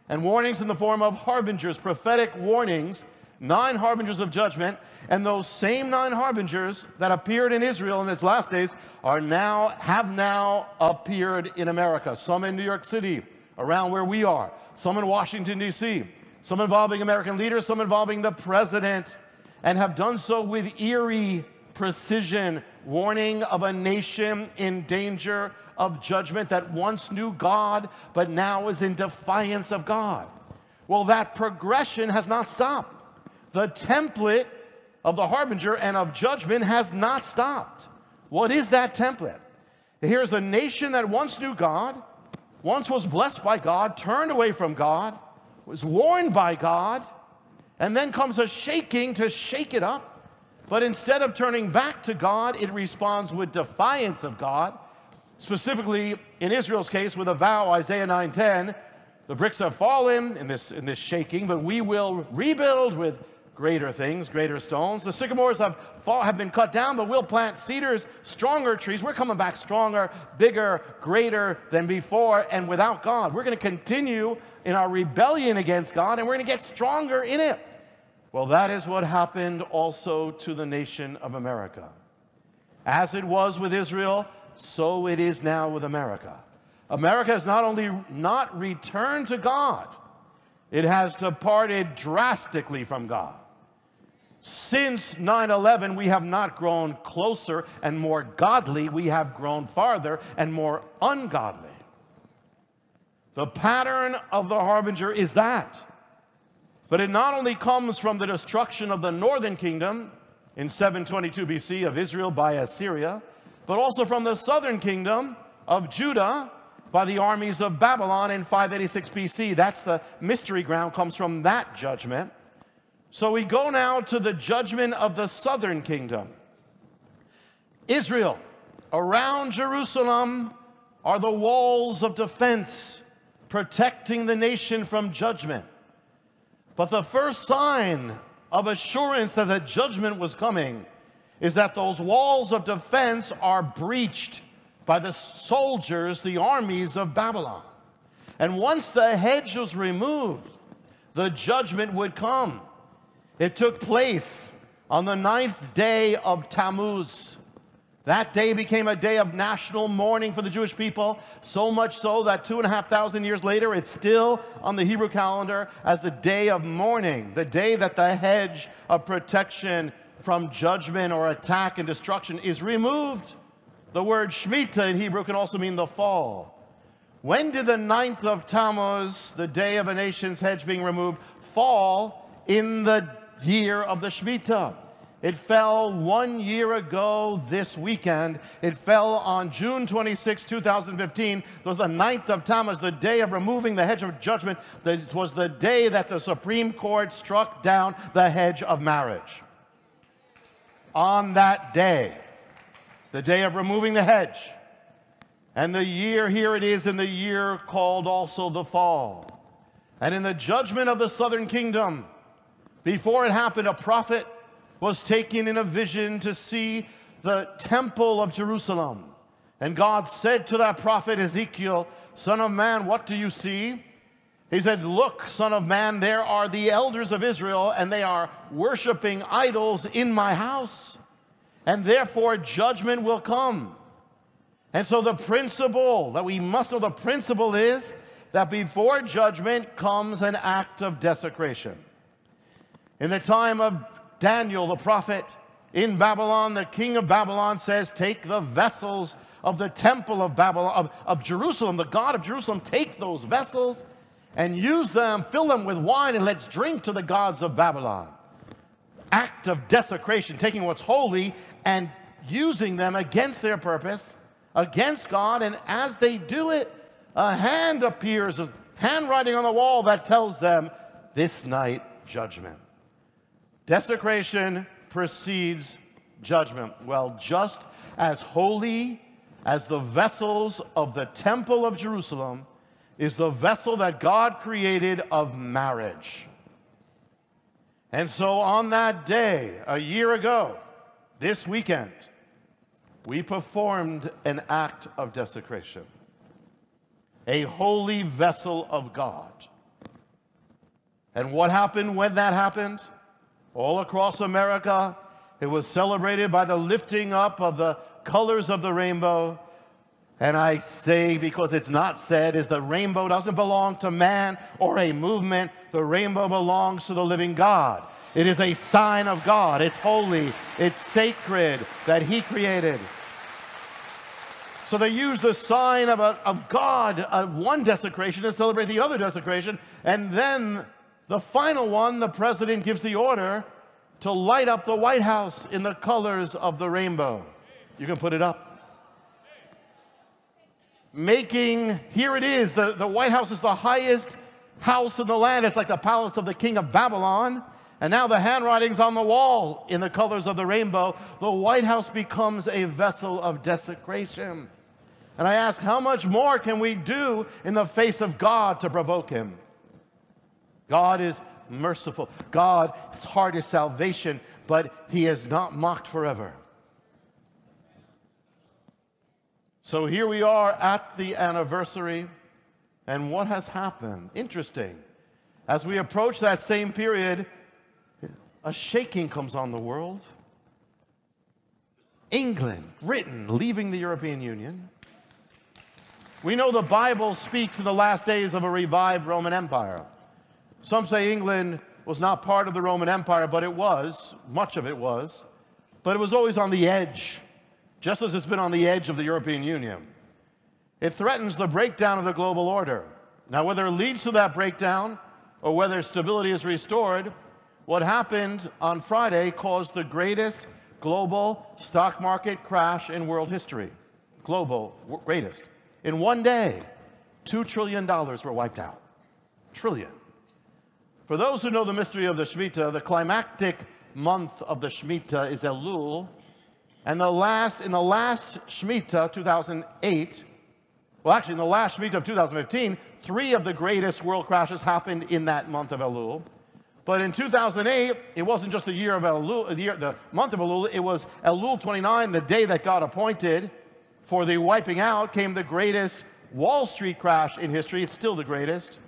And warnings in the form of harbingers, prophetic warnings, nine harbingers of judgment, and those same nine harbingers that appeared in Israel in its last days are now, have now appeared in America. Some in New York City, around where we are. Some in Washington, D C. Some involving American leaders, some involving the president, and have done so with eerie precision, warning of a nation in danger of judgment that once knew God, but now is in defiance of God. Well, that progression has not stopped. The template of the harbinger and of judgment has not stopped. What is that template? Here's a nation that once knew God, once was blessed by God, turned away from God, was warned by God, and then comes a shaking to shake it up. But instead of turning back to God, it responds with defiance of God. Specifically, in Israel's case, with a vow, Isaiah nine ten, the bricks have fallen in this, in this shaking, but we will rebuild with greater things, greater stones. The sycamores have, fall, have been cut down, but we'll plant cedars, stronger trees. We're coming back stronger, bigger, greater than before, and without God. We're going to continue in our rebellion against God, and we're going to get stronger in it. Well, that is what happened also to the nation of America. As it was with Israel, so it is now with America. America has not only not returned to God, it has departed drastically from God. Since nine eleven, we have not grown closer and more godly. We have grown farther and more ungodly. The pattern of the harbinger is that. But it not only comes from the destruction of the northern kingdom in seven twenty-two B C of Israel by Assyria, but also from the southern kingdom of Judah by the armies of Babylon in five eighty-six B C. That's the mystery ground, comes from that judgment. So we go now to the judgment of the southern kingdom. Israel, around Jerusalem are the walls of defense, protecting the nation from judgment. But the first sign of assurance that the judgment was coming is that those walls of defense are breached by the soldiers, the armies of Babylon. And once the hedge was removed, the judgment would come. It took place on the ninth day of Tammuz. That day became a day of national mourning for the Jewish people, so much so that two and a half thousand years later, it's still on the Hebrew calendar as the day of mourning, the day that the hedge of protection from judgment or attack and destruction is removed. The word Shemitah in Hebrew can also mean the fall. When did the ninth of Tammuz, the day of a nation's hedge being removed, fall in the year of the Shemitah? It fell one year ago this weekend. It fell on June twenty-sixth, two thousand fifteen. It was the ninth of Tammuz, the day of removing the hedge of judgment. This was the day that the Supreme Court struck down the hedge of marriage. On that day, the day of removing the hedge, and the year, here it is in the year called also the fall. And in the judgment of the southern kingdom, before it happened, a prophet was taken in a vision to see the temple of Jerusalem. And God said to that prophet Ezekiel, "Son of man, what do you see?" He said, "Look, son of man, there are the elders of Israel, and they are worshiping idols in my house. And therefore judgment will come." And so the principle that we must know, the principle is that before judgment comes an act of desecration. In the time of Daniel the prophet in Babylon, the king of Babylon says, "Take the vessels of the temple of Babylon, of, of Jerusalem, the God of Jerusalem, take those vessels and use them, fill them with wine, and let's drink to the gods of Babylon." Act of desecration, taking what's holy and using them against their purpose, against God. And as they do it, a hand appears, a handwriting on the wall that tells them, this night, judgment. Desecration precedes judgment. Well, just as holy as the vessels of the temple of Jerusalem is the vessel that God created of marriage. And so on that day, a year ago, this weekend, we performed an act of desecration. A holy vessel of God. And what happened when that happened? All across America, it was celebrated by the lifting up of the colors of the rainbow. And I say, because it's not said, is the rainbow doesn't belong to man or a movement. The rainbow belongs to the living God. It is a sign of God. It's holy. It's sacred that he created. So they use the sign of, a, of God, uh, one desecration, to celebrate the other desecration. And then the final one, the president gives the order to light up the White House in the colors of the rainbow. You can put it up. Making, here it is, the, the White House is the highest house in the land. It's like the palace of the king of Babylon. And now the handwriting's on the wall in the colors of the rainbow. The White House becomes a vessel of desecration. And I ask, how much more can we do in the face of God to provoke him? God is merciful. God, his heart is salvation, but he is not mocked forever. So here we are at the anniversary, and what has happened? Interesting. As we approach that same period, a shaking comes on the world. England, Britain, leaving the European Union. We know the Bible speaks of the last days of a revived Roman Empire. Some say England was not part of the Roman Empire, but it was, much of it was, but it was always on the edge. Just as it's been on the edge of the European Union. It threatens the breakdown of the global order. Now, whether it leads to that breakdown or whether stability is restored, what happened on Friday caused the greatest global stock market crash in world history. Global, greatest. In one day, two trillion dollars were wiped out. Trillion. For those who know the mystery of the Shemitah, the climactic month of the Shemitah is Elul. And the last, in the last Shemitah, two thousand eight, well, actually, in the last Shemitah of two thousand fifteen, three of the greatest world crashes happened in that month of Elul. But in two thousand eight, it wasn't just the year of Elul, the, year, the month of Elul, it was Elul twenty-nine, the day that God appointed for the wiping out, came the greatest Wall Street crash in history. It's still the greatest.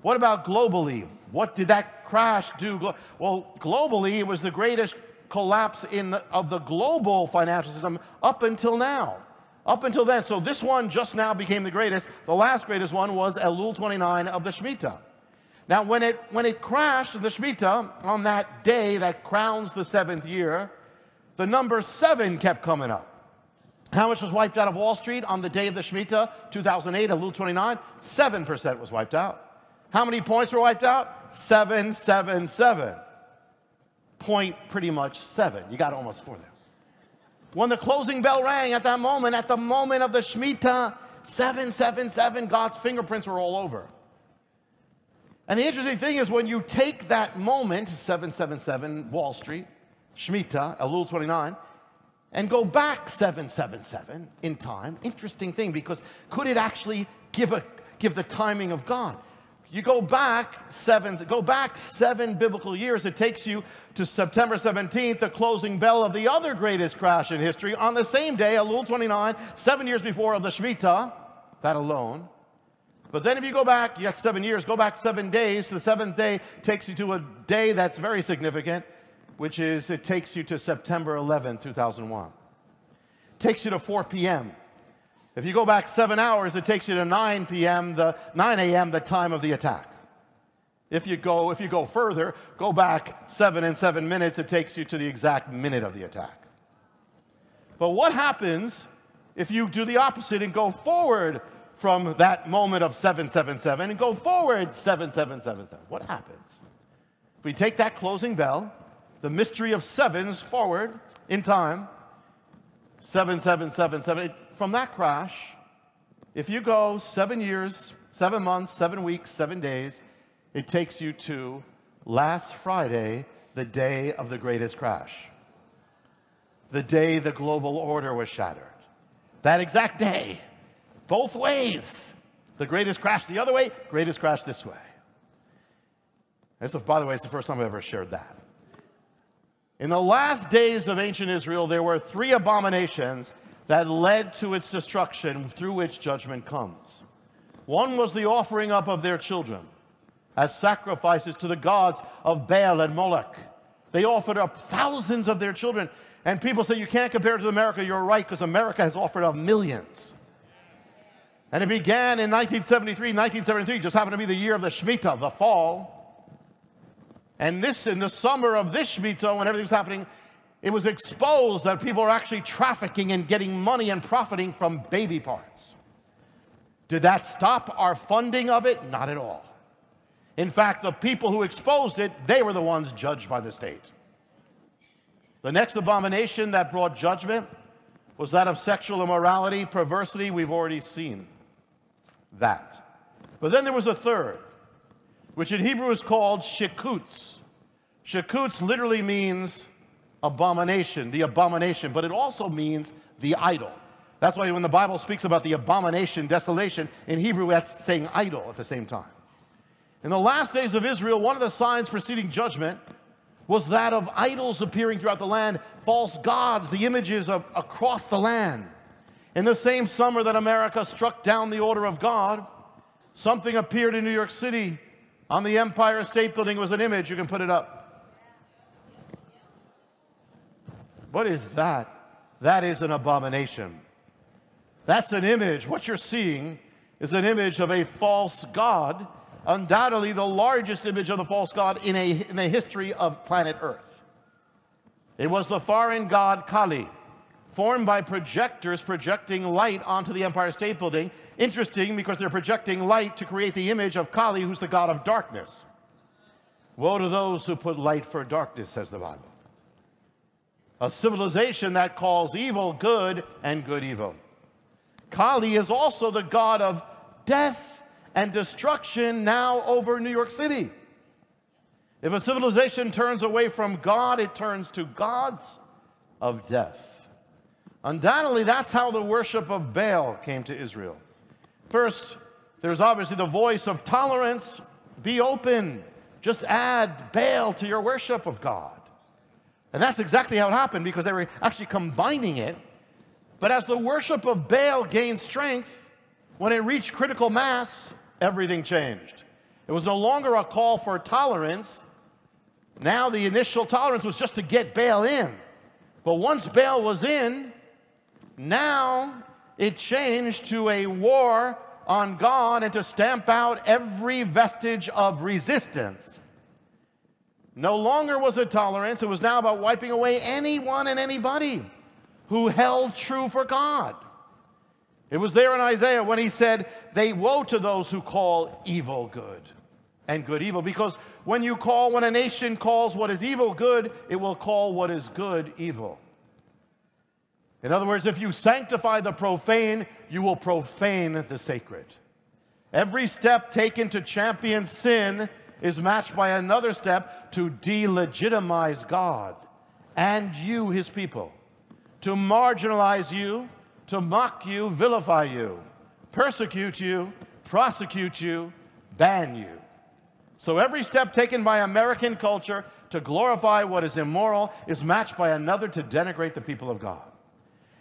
What about globally? What did that crash do? Well, globally, it was the greatest collapse in the, of the global financial system up until now. Up until then. So this one just now became the greatest. The last greatest one was Elul twenty-nine of the Shemitah. Now, when it, when it crashed, the Shemitah, on that day that crowns the seventh year, the number seven kept coming up. How much was wiped out of Wall Street on the day of the Shemitah, two thousand eight, Elul twenty-nine? seven percent was wiped out. How many points were wiped out? Seven, seven, seven. Point pretty much seven. You got almost four there. When the closing bell rang at that moment, at the moment of the Shemitah, seven seven seven, God's fingerprints were all over. And the interesting thing is when you take that moment, seven seven seven, Wall Street, Shemitah, Elul twenty-nine, and go back seven seven seven in time, interesting thing, because could it actually give, a, give the timing of God? You go back, seven, go back seven biblical years, it takes you to September seventeenth, the closing bell of the other greatest crash in history, on the same day, Elul twenty-nine, seven years before of the Shemitah, that alone. But then if you go back, you got seven years, go back seven days, the seventh day takes you to a day that's very significant, which is it takes you to September eleventh, two thousand one. Takes you to four p m If you go back seven hours, it takes you to nine p m, the nine a m, the time of the attack. If you go, if you go further, go back seven and seven minutes, it takes you to the exact minute of the attack. But what happens if you do the opposite and go forward from that moment of seven seven seven and go forward seven seven seven seven. What happens? If we take that closing bell, the mystery of sevens forward in time, seven seven seven seven, it, from that crash, if you go seven years, seven months, seven weeks, seven days, it takes you to last Friday, the day of the greatest crash. The day the global order was shattered. That exact day. Both ways. The greatest crash the other way, greatest crash this way. This, by the way, it's the first time I've ever shared that. In the last days of ancient Israel, there were three abominations that led to its destruction, through which judgment comes. One was the offering up of their children as sacrifices to the gods of Baal and Molech. They offered up thousands of their children. And people say, you can't compare it to America. You're right, because America has offered up millions. And it began in nineteen seventy-three. nineteen seventy-three just happened to be the year of the Shemitah, the fall. And this, in the summer of this Shemitah, when everything was happening, it was exposed that people are actually trafficking and getting money and profiting from baby parts. Did that stop our funding of it? Not at all. In fact, the people who exposed it, they were the ones judged by the state. The next abomination that brought judgment was that of sexual immorality, perversity. We've already seen that. But then there was a third, which in Hebrew is called shikutz. Shikutz literally means abomination, the abomination, but it also means the idol. That's why when the Bible speaks about the abomination, desolation, in Hebrew that's saying idol at the same time. In the last days of Israel, one of the signs preceding judgment was that of idols appearing throughout the land, false gods, the images of across the land. In the same summer that America struck down the order of God, something appeared in New York City. On the Empire State Building was an image. You can put it up. What is that? That is an abomination. That's an image. What you're seeing is an image of a false god, undoubtedly the largest image of the false god in, a, in the history of planet Earth. It was the foreign god Kali, formed by projectors projecting light onto the Empire State Building. Interesting, because they're projecting light to create the image of Kali, who's the god of darkness. Woe to those who put light for darkness, says the Bible. A civilization that calls evil good and good evil. Kali is also the god of death and destruction now over New York City. If a civilization turns away from God, it turns to gods of death. Undoubtedly, that's how the worship of Baal came to Israel. First, there's obviously the voice of tolerance. Be open. Just add Baal to your worship of God. And that's exactly how it happened, because they were actually combining it. But as the worship of Baal gained strength, when it reached critical mass, everything changed. It was no longer a call for tolerance. Now the initial tolerance was just to get Baal in. But once Baal was in, now it changed to a war on God and to stamp out every vestige of resistance. No longer was it tolerance. It was now about wiping away anyone and anybody who held true for God. It was there in Isaiah when he said, "They woe to those who call evil good and good evil." Because when you call, when a nation calls what is evil good, it will call what is good evil. In other words, if you sanctify the profane, you will profane the sacred. Every step taken to champion sin is matched by another step to delegitimize God and you, his people, to marginalize you, to mock you, vilify you, persecute you, prosecute you, ban you. So every step taken by American culture to glorify what is immoral is matched by another to denigrate the people of God.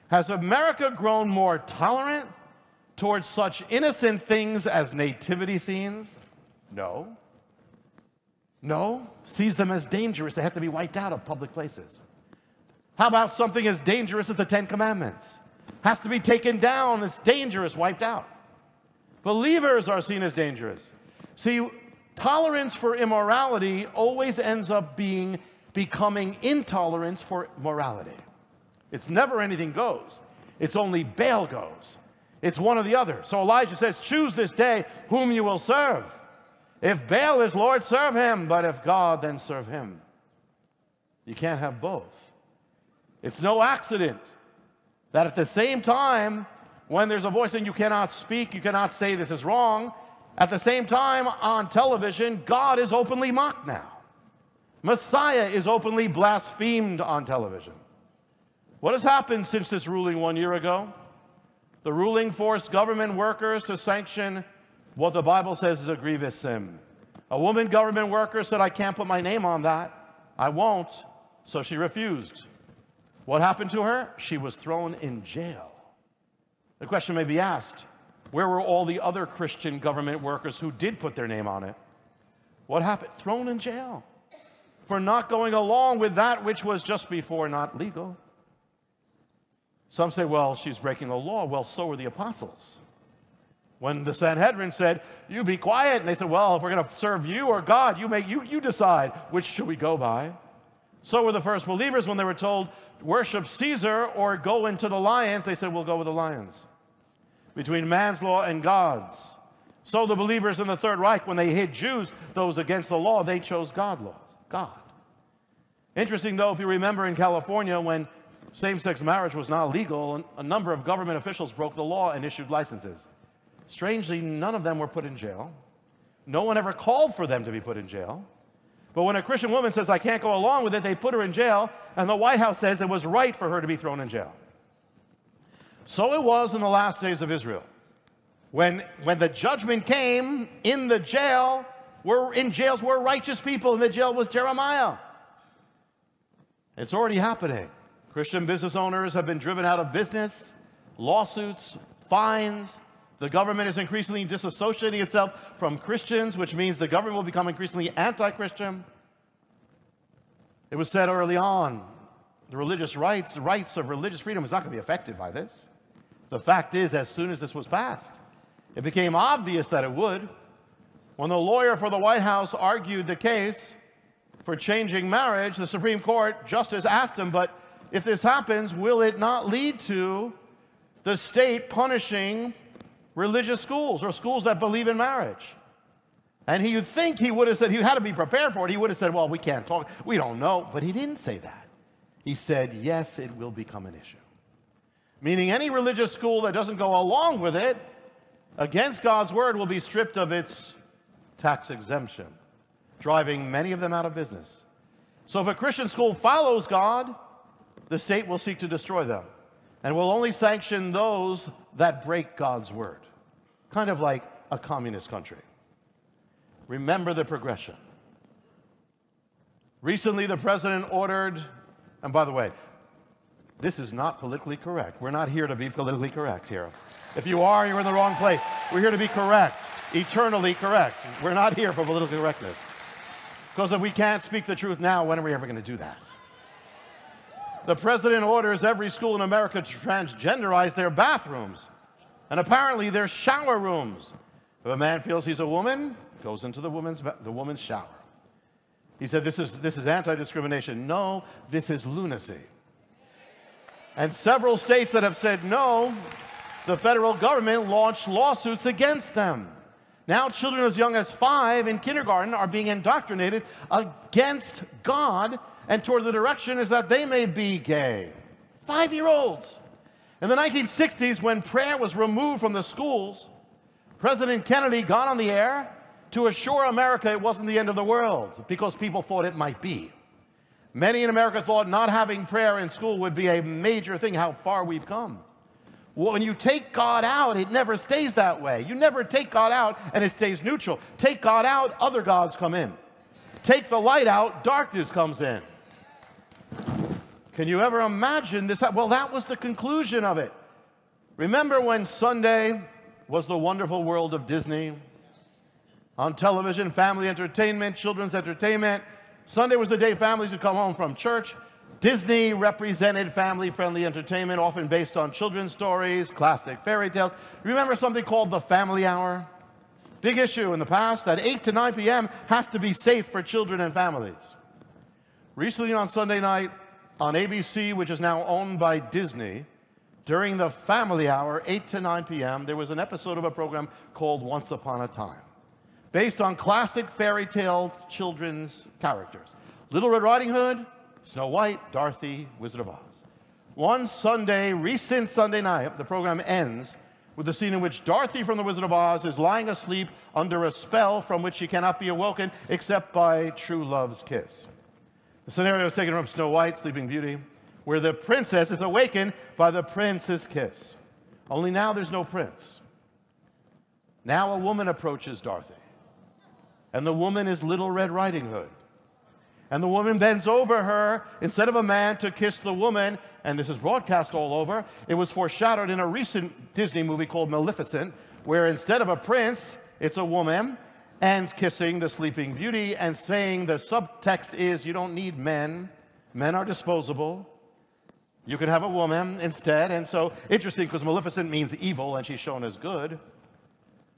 Has America grown more tolerant towards such innocent things as nativity scenes? No. No, sees them as dangerous. They have to be wiped out of public places. How about something as dangerous as the Ten Commandments? Has to be taken down. It's dangerous, wiped out. Believers are seen as dangerous. See, tolerance for immorality always ends up being becoming intolerance for morality. It's never anything goes. It's only Baal goes. It's one or the other. So Elijah says, "Choose this day whom you will serve. If Baal is Lord, serve him. But if God, then serve him." You can't have both. It's no accident that at the same time, when there's a voice saying you cannot speak, you cannot say this is wrong, at the same time on television, God is openly mocked now. Messiah is openly blasphemed on television. What has happened since this ruling one year ago? The ruling forced government workers to sanction what the Bible says is a grievous sin. A woman government worker said, "I can't put my name on that. I won't." So she refused. What happened to her? She was thrown in jail. The question may be asked, where were all the other Christian government workers who did put their name on it? What happened? Thrown in jail for not going along with that which was just before not legal. Some say, "Well, she's breaking the law." Well, so were the apostles. When the Sanhedrin said, "You be quiet," and they said, "Well, if we're going to serve you or God, you make you, you decide which should we go by." So were the first believers when they were told, "Worship Caesar or go into the lions." They said, "We'll go with the lions." Between man's law and God's. So the believers in the Third Reich, when they hid Jews, those against the law, they chose God laws. God. Interesting, though, if you remember in California when same-sex marriage was not legal, a number of government officials broke the law and issued licenses. Strangely, none of them were put in jail. No one ever called for them to be put in jail. But when a Christian woman says, "I can't go along with it," they put her in jail, and the White House says it was right for her to be thrown in jail. So it was in the last days of Israel. When, when the judgment came, in the jail, were, in jails were righteous people, and the jail was Jeremiah. It's already happening. Christian business owners have been driven out of business, lawsuits, fines. The government is increasingly disassociating itself from Christians, which means the government will become increasingly anti-Christian. It was said early on, the religious rights, rights of religious freedom is not going to be affected by this. The fact is, as soon as this was passed, it became obvious that it would. When the lawyer for the White House argued the case for changing marriage, the Supreme Court justice asked him, "But if this happens, will it not lead to the state punishing religious schools or schools that believe in marriage?" And he, you'd think he would have said, he had to be prepared for it. He would have said, "Well, we can't talk. We don't know." But he didn't say that. He said, "Yes, it will become an issue." Meaning any religious school that doesn't go along with it against God's word will be stripped of its tax exemption, driving many of them out of business. So if a Christian school follows God, the state will seek to destroy them and will only sanction those that break God's word. Kind of like a communist country. Remember the progression. Recently, the president ordered, and by the way, this is not politically correct. We're not here to be politically correct here. If you are, you're in the wrong place. We're here to be correct, eternally correct. We're not here for political correctness. Because if we can't speak the truth now, when are we ever going to do that? The president orders every school in America to transgenderize their bathrooms and apparently their shower rooms. If a man feels he's a woman, goes into the woman's, the woman's shower. He said, this is, this is anti-discrimination. No, this is lunacy. And several states that have said no, the federal government launched lawsuits against them. Now children as young as five in kindergarten are being indoctrinated against God and toward the direction is that they may be gay. Five-year-olds. In the nineteen sixties, when prayer was removed from the schools, President Kennedy got on the air to assure America it wasn't the end of the world because people thought it might be. Many in America thought not having prayer in school would be a major thing, how far we've come. Well, when you take God out, it never stays that way. You never take God out and it stays neutral. Take God out, other gods come in. Take the light out, darkness comes in. Can you ever imagine this? Well, that was the conclusion of it. Remember when Sunday was the Wonderful World of Disney? On television, family entertainment, children's entertainment. Sunday was the day families would come home from church. Disney represented family-friendly entertainment, often based on children's stories, classic fairy tales. Remember something called the Family Hour? Big issue in the past that eight to nine p m has to be safe for children and families. Recently on Sunday night on A B C, which is now owned by Disney, during the Family Hour, eight to nine p m, there was an episode of a program called Once Upon a Time, based on classic fairy tale children's characters. Little Red Riding Hood, Snow White, Dorothy, Wizard of Oz. One Sunday, recent Sunday night, the program ends with the scene in which Dorothy from the Wizard of Oz is lying asleep under a spell from which she cannot be awoken except by true love's kiss. The scenario is taken from Snow White, Sleeping Beauty, where the princess is awakened by the prince's kiss. Only now there's no prince. Now a woman approaches Dorothy, and the woman is Little Red Riding Hood. And the woman bends over her, instead of a man, to kiss the woman. And this is broadcast all over. It was foreshadowed in a recent Disney movie called Maleficent, where instead of a prince, it's a woman, and kissing the Sleeping Beauty and saying the subtext is, you don't need men. Men are disposable. You can have a woman instead. And so, interesting, because Maleficent means evil, and she's shown as good.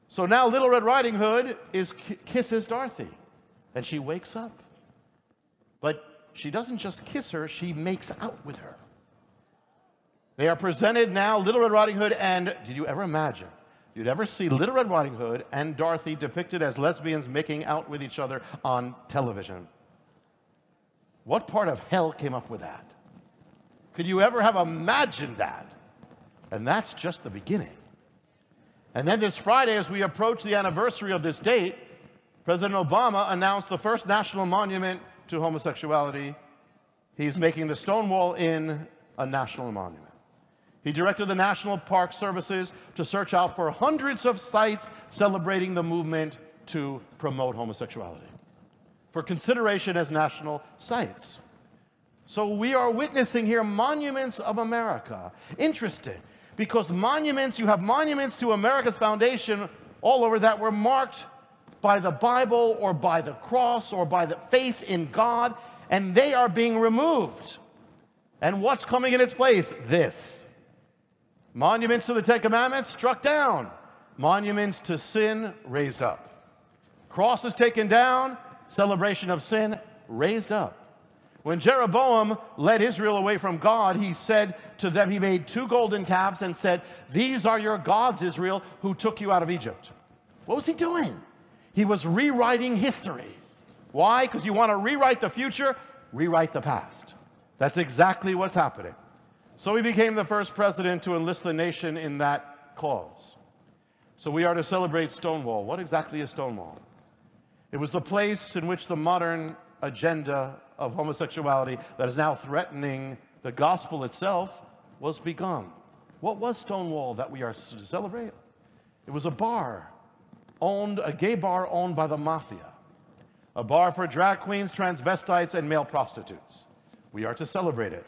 So now Little Red Riding Hood is, kisses Dorothy, and she wakes up. But she doesn't just kiss her, she makes out with her. They are presented now, Little Red Riding Hood and, did you ever imagine, you'd ever see Little Red Riding Hood and Dorothy depicted as lesbians making out with each other on television? What part of hell came up with that? Could you ever have imagined that? And that's just the beginning. And then this Friday, as we approach the anniversary of this date, President Obama announced the first national monument to homosexuality. He's making the Stonewall Inn a national monument. He directed the National Park Services to search out for hundreds of sites celebrating the movement to promote homosexuality for consideration as national sites. So we are witnessing here monuments of America. Interesting, because monuments, you have monuments to America's foundation all over that were marked by the Bible or by the cross or by the faith in God, and they are being removed. And what's coming in its place? This. Monuments to the Ten Commandments struck down. Monuments to sin raised up. Cross is taken down. Celebration of sin raised up. When Jeroboam led Israel away from God, he said to them, he made two golden calves and said, these are your gods, Israel, who took you out of Egypt. What was he doing? He was rewriting history. Why? Because you want to rewrite the future, rewrite the past. That's exactly what's happening. So he became the first president to enlist the nation in that cause. So we are to celebrate Stonewall. What exactly is Stonewall? It was the place in which the modern agenda of homosexuality that is now threatening the gospel itself was begun. What was Stonewall that we are to celebrate? It was a bar. Owned a gay bar owned by the mafia. a bar for drag queens, transvestites, and male prostitutes. We are to celebrate it.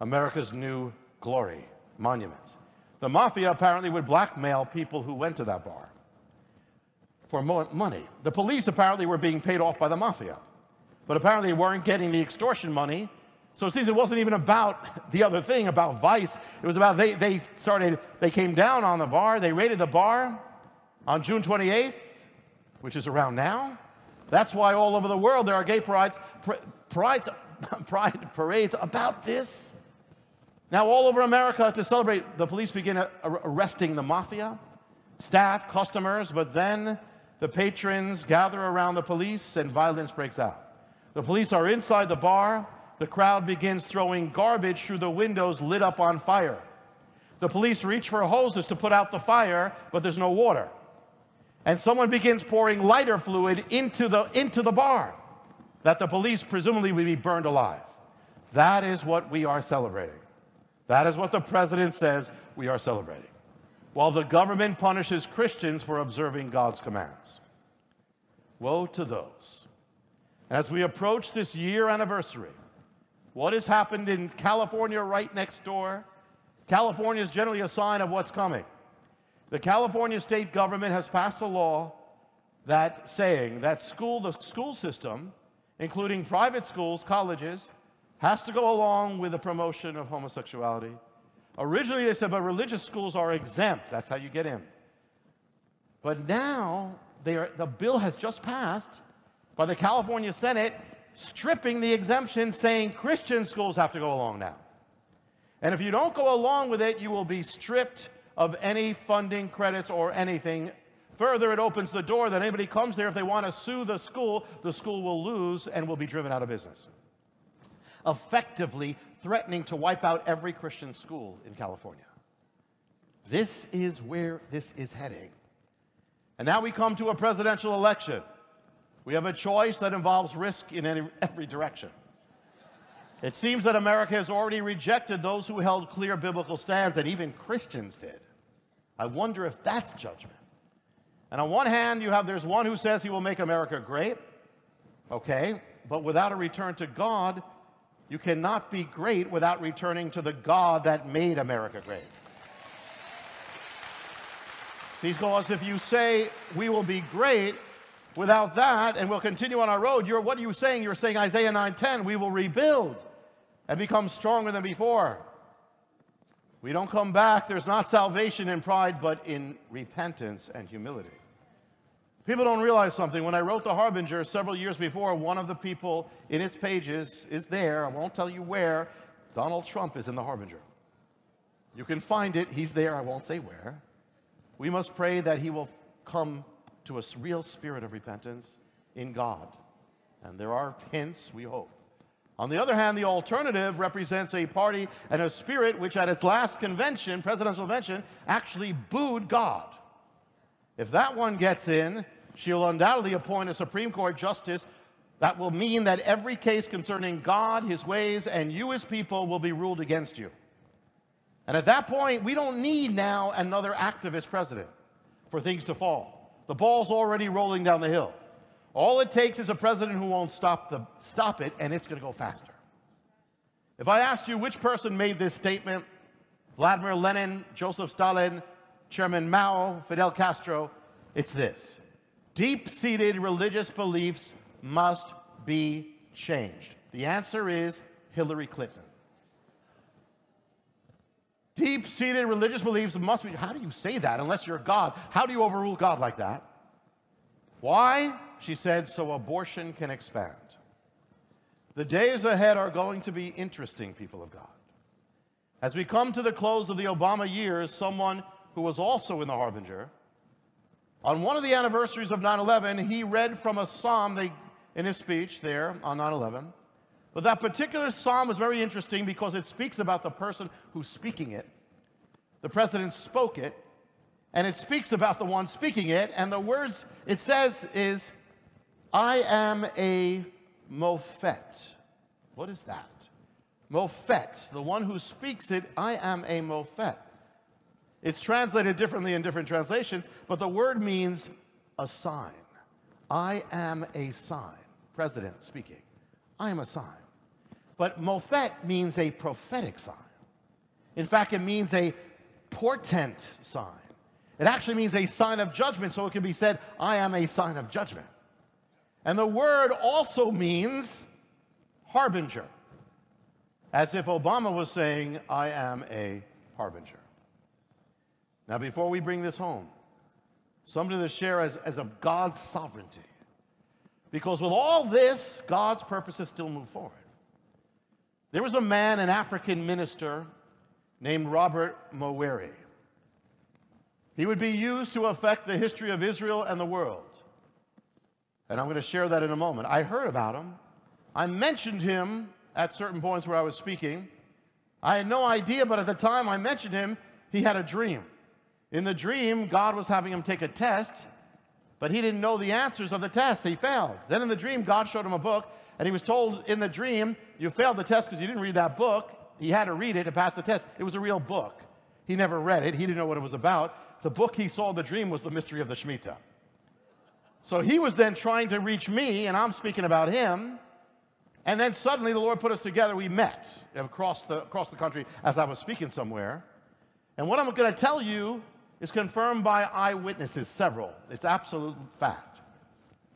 America's new glory, monuments. The mafia apparently would blackmail people who went to that bar for more money. The police apparently were being paid off by the mafia, but apparently weren't getting the extortion money. So it seems it wasn't even about the other thing, about vice. It was about they, they started, they came down on the bar, they raided the bar on June twenty-eighth, which is around now. That's why all over the world there are gay prides, prides, pride parades about this. Now all over America to celebrate, the police begin arresting the mafia, staff, customers, but then the patrons gather around the police and violence breaks out. The police are inside the bar. The crowd begins throwing garbage through the windows lit up on fire. The police reach for hoses to put out the fire, but there's no water. And someone begins pouring lighter fluid into the, into the bar that the police presumably would be burned alive. That is what we are celebrating. That is what the president says we are celebrating, while the government punishes Christians for observing God's commands. Woe to those. As we approach this year anniversary, what has happened in California right next door? California is generally a sign of what's coming. The California state government has passed a law that saying that school, the school system, including private schools, colleges, has to go along with the promotion of homosexuality. Originally they said, but religious schools are exempt. That's how you get in. But now they are, the bill has just passed by the California Senate, stripping the exemption, saying Christian schools have to go along now. And if you don't go along with it, you will be stripped of any funding credits or anything. Further, it opens the door that anybody comes there, if they want to sue the school, the school will lose and will be driven out of business. Effectively threatening to wipe out every Christian school in California. This is where this is heading. And now we come to a presidential election. We have a choice that involves risk in any, every direction. It seems that America has already rejected those who held clear biblical stands, and even Christians did. I wonder if that's judgment. And on one hand, you have there's one who says he will make America great. Okay, but without a return to God, you cannot be great without returning to the God that made America great. These laws, if you say we will be great, without that, and we'll continue on our road, you're, what are you saying? You're saying Isaiah nine ten, we will rebuild and become stronger than before. We don't come back. There's not salvation in pride, but in repentance and humility. People don't realize something. When I wrote The Harbinger several years before, one of the people in its pages is there. I won't tell you where. Donald Trump is in The Harbinger. You can find it. He's there. I won't say where. We must pray that he will come to a real spirit of repentance in God. And there are hints, we hope. On the other hand, the alternative represents a party and a spirit which at its last convention, presidential convention, actually booed God. If that one gets in, she'll undoubtedly appoint a Supreme Court justice. That will mean that every case concerning God, his ways, and you, his people, will be ruled against you. And at that point, we don't need now another activist president for things to fall. The ball's already rolling down the hill. All it takes is a president who won't stop, the, stop it, and it's going to go faster. If I asked you which person made this statement, Vladimir Lenin, Joseph Stalin, Chairman Mao, Fidel Castro, it's this. Deep-seated religious beliefs must be changed. The answer is Hillary Clinton. Deep-seated religious beliefs must be... How do you say that unless you're God? How do you overrule God like that? Why? She said, so abortion can expand. The days ahead are going to be interesting, people of God. As we come to the close of the Obama years, someone who was also in The Harbinger, on one of the anniversaries of nine eleven, he read from a psalm they, in his speech there on nine eleven. But that particular psalm was very interesting because it speaks about the person who's speaking it. The president spoke it, and it speaks about the one speaking it, and the words it says is, I am a mofet. What is that? Mofet, the one who speaks it, I am a mofet. It's translated differently in different translations, but the word means a sign. I am a sign. president speaking, I am a sign. But Mofet means a prophetic sign. In fact, it means a portent sign. It actually means a sign of judgment, so it can be said, I am a sign of judgment. And the word also means harbinger, as if Obama was saying, I am a harbinger. Now, before we bring this home, something to share as, as of God's sovereignty. Because with all this, God's purposes still move forward. There was a man, an African minister, named Robert Mowery. He would be used to affect the history of Israel and the world. And I'm going to share that in a moment. I heard about him. I mentioned him at certain points where I was speaking. I had no idea, but at the time I mentioned him, he had a dream. In the dream, God was having him take a test, but he didn't know the answers of the test. He failed. Then in the dream, God showed him a book, and he was told in the dream, you failed the test because you didn't read that book. He had to read it to pass the test. It was a real book. He never read it. He didn't know what it was about. The book he saw in the dream was The Mystery of the Shemitah. So he was then trying to reach me, and I'm speaking about him. And then suddenly the Lord put us together. We met across the, across the country as I was speaking somewhere. And what I'm going to tell you is confirmed by eyewitnesses, several. It's absolute fact.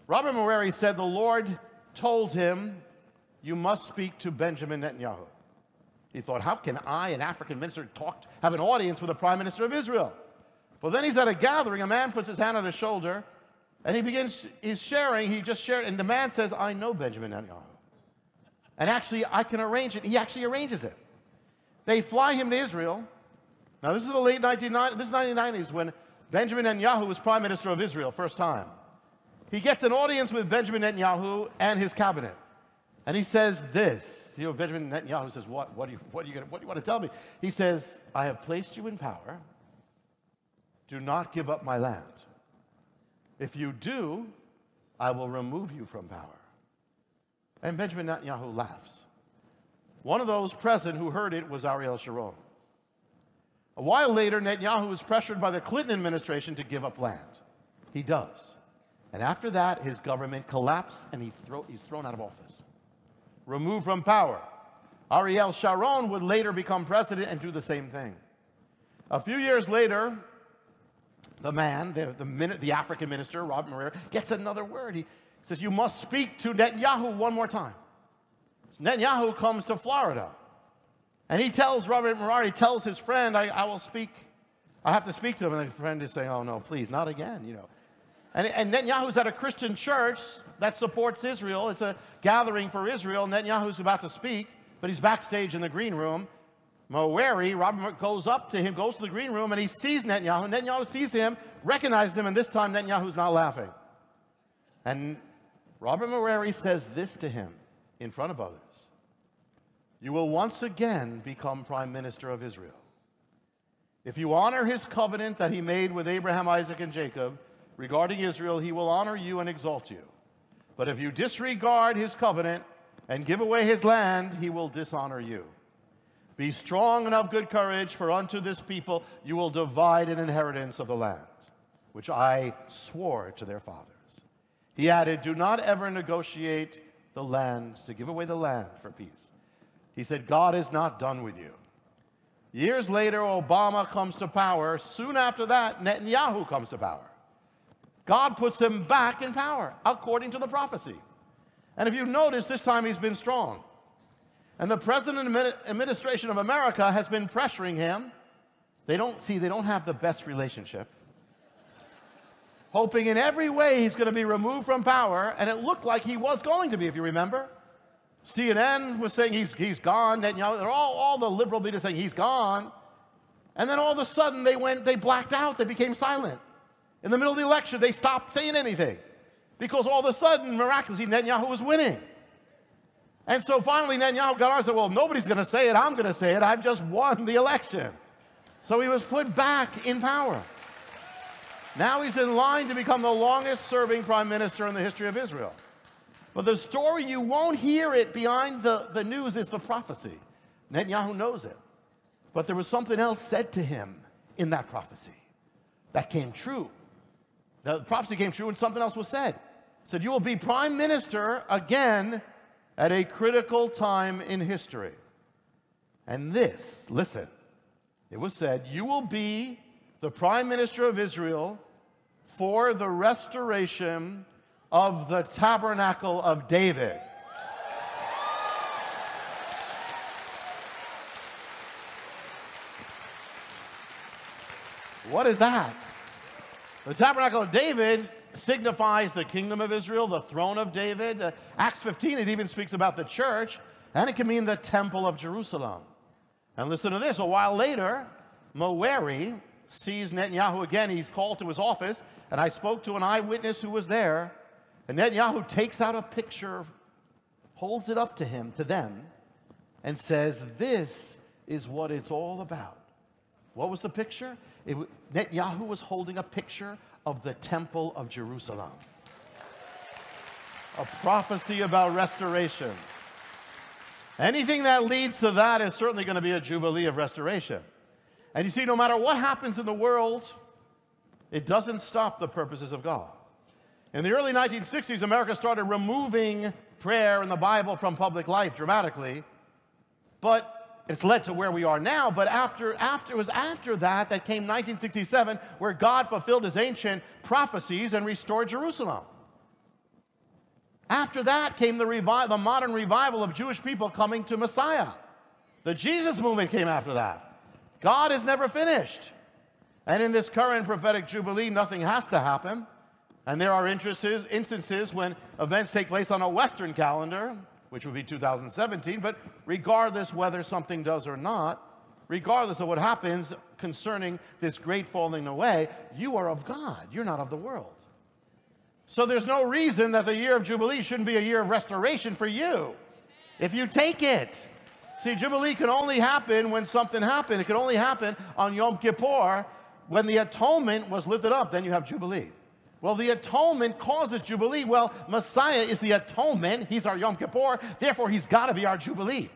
Robert Mowery said the Lord told him, you must speak to Benjamin Netanyahu. He thought, how can I, an African minister, talk, have an audience with the prime minister of Israel? Well, then he's at a gathering. A man puts his hand on his shoulder, and he begins, he's sharing. He just shared, and the man says, I know Benjamin Netanyahu. And actually, I can arrange it. He actually arranges it. They fly him to Israel. Now, this is the late nineteen nineties, this is nineteen nineties when Benjamin Netanyahu was prime minister of Israel, first time. He gets an audience with Benjamin Netanyahu and his cabinet. And he says this. You know, Benjamin Netanyahu says, what, what, are you, what, are you gonna, what do you want to tell me? He says, I have placed you in power. Do not give up my land. If you do, I will remove you from power. And Benjamin Netanyahu laughs. One of those present who heard it was Ariel Sharon. A while later, Netanyahu was pressured by the Clinton administration to give up land. He does. And after that, his government collapsed and he thro- he's thrown out of office. Removed from power. Ariel Sharon would later become president and do the same thing. A few years later, the man, the, the, the African minister, Robert Mowery, gets another word. He says, you must speak to Netanyahu one more time. So Netanyahu comes to Florida. And he tells, Robert Mowery tells his friend, I, I will speak, I have to speak to him. And the friend is saying, oh no, please, not again, you know. And, and Netanyahu's at a Christian church that supports Israel. It's a gathering for Israel. Netanyahu's about to speak, but he's backstage in the green room. Mowery, Robert goes up to him, goes to the green room, and he sees Netanyahu. Netanyahu sees him, recognizes him, and this time Netanyahu's not laughing. And Robert Mowery says this to him in front of others. You will once again become prime minister of Israel. If you honor his covenant that he made with Abraham, Isaac, and Jacob regarding Israel, he will honor you and exalt you. But if you disregard his covenant and give away his land, he will dishonor you. Be strong and of good courage, for unto this people you will divide an inheritance of the land, which I swore to their fathers. He added, do not ever negotiate the land, to give away the land for peace. He said, God is not done with you. Years later, Obama comes to power. Soon after that, Netanyahu comes to power. God puts him back in power, according to the prophecy. And if you notice, this time he's been strong. And the president and administration of America has been pressuring him. They don't, see, they don't have the best relationship. Hoping in every way he's going to be removed from power, and it looked like he was going to be, if you remember. C N N was saying he's, he's gone. Netanyahu, they're all, all the liberal leaders saying he's gone. And then all of a sudden they went, they blacked out, they became silent. In the middle of the election, they stopped saying anything because all of a sudden, miraculously, Netanyahu was winning. And so finally Netanyahu got out and said, well, nobody's going to say it, I'm going to say it, I've just won the election. So he was put back in power. Now he's in line to become the longest serving prime minister in the history of Israel. But the story, you won't hear it behind the, the news, is the prophecy. Netanyahu knows it. But there was something else said to him in that prophecy that came true. The prophecy came true and something else was said. said, you will be prime minister again at a critical time in history. And this, listen, it was said, you will be the prime minister of Israel for the restoration of the tabernacle of David. What is that? The tabernacle of David signifies the kingdom of Israel, the throne of David. Uh, Acts fifteen, it even speaks about the church, and it can mean the temple of Jerusalem. And listen to this, a while later, Mowery sees Netanyahu again. He's called to his office, and I spoke to an eyewitness who was there, and Netanyahu takes out a picture, holds it up to him, to them, and says, this is what it's all about. What was the picture? It, Netanyahu was holding a picture of the temple of Jerusalem. A prophecy about restoration. Anything that leads to that is certainly going to be a jubilee of restoration. And you see, no matter what happens in the world, it doesn't stop the purposes of God. In the early nineteen sixties, America started removing prayer and the Bible from public life dramatically, but it's led to where we are now. But after, after, it was after that that came nineteen sixty-seven, where God fulfilled his ancient prophecies and restored Jerusalem. After that came the, revi the modern revival of Jewish people coming to Messiah. The Jesus movement came after that. God is never finished. And in this current prophetic jubilee, nothing has to happen. And there are instances when events take place on a Western calendar, which would be two thousand seventeen, but regardless whether something does or not, regardless of what happens concerning this great falling away, you are of God, you're not of the world. So there's no reason that the year of Jubilee shouldn't be a year of restoration for you, if you take it. See, Jubilee can only happen when something happened. It can only happen on Yom Kippur, when the atonement was lifted up, then you have Jubilee. Well, the atonement causes Jubilee. Well, Messiah is the atonement. He's our Yom Kippur. Therefore, he's got to be our Jubilee.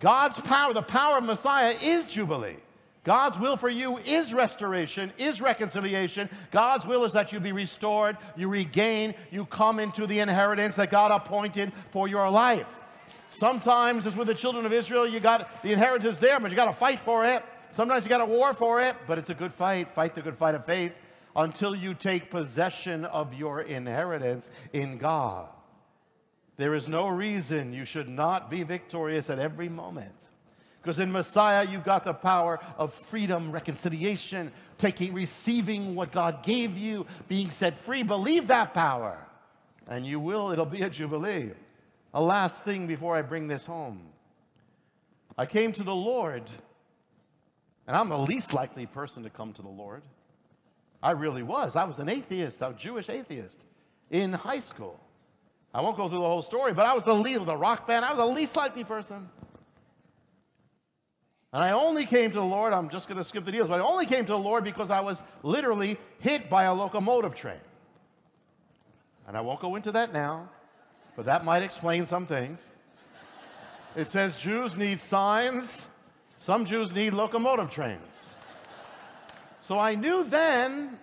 God's power, the power of Messiah, is Jubilee. God's will for you is restoration, is reconciliation. God's will is that you be restored, you regain, you come into the inheritance that God appointed for your life. Sometimes, as with the children of Israel, you got the inheritance there, but you got to fight for it. Sometimes you got to war for it, but it's a good fight. Fight the good fight of faith, until you take possession of your inheritance in God. There is no reason you should not be victorious at every moment, because in Messiah, you've got the power of freedom, reconciliation, taking, receiving what God gave you, being set free. Believe that power, and you will. It'll be a jubilee. A last thing before I bring this home. I came to the Lord, and I'm the least likely person to come to the Lord. I really was. I was an atheist, a Jewish atheist in high school. I won't go through the whole story, but I was the lead of the rock band. I was the least likely person. And I only came to the Lord, I'm just going to skip the deals, but I only came to the Lord because I was literally hit by a locomotive train. And I won't go into that now, but that might explain some things. It says Jews need signs. Some Jews need locomotive trains. So I knew then,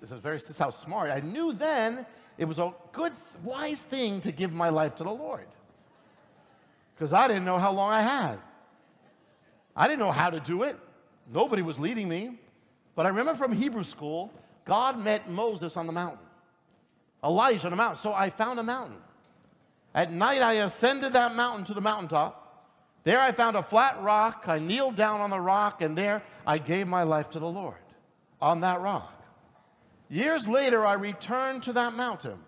this is very, this is how smart, I knew then it was a good, wise thing to give my life to the Lord, because I didn't know how long I had. I didn't know how to do it. Nobody was leading me. But I remember from Hebrew school, God met Moses on the mountain, Elijah on the mountain. So I found a mountain. At night, I ascended that mountain to the mountaintop. There I found a flat rock. I kneeled down on the rock, and there I gave my life to the Lord on that rock. Years later, I returned to that mountain.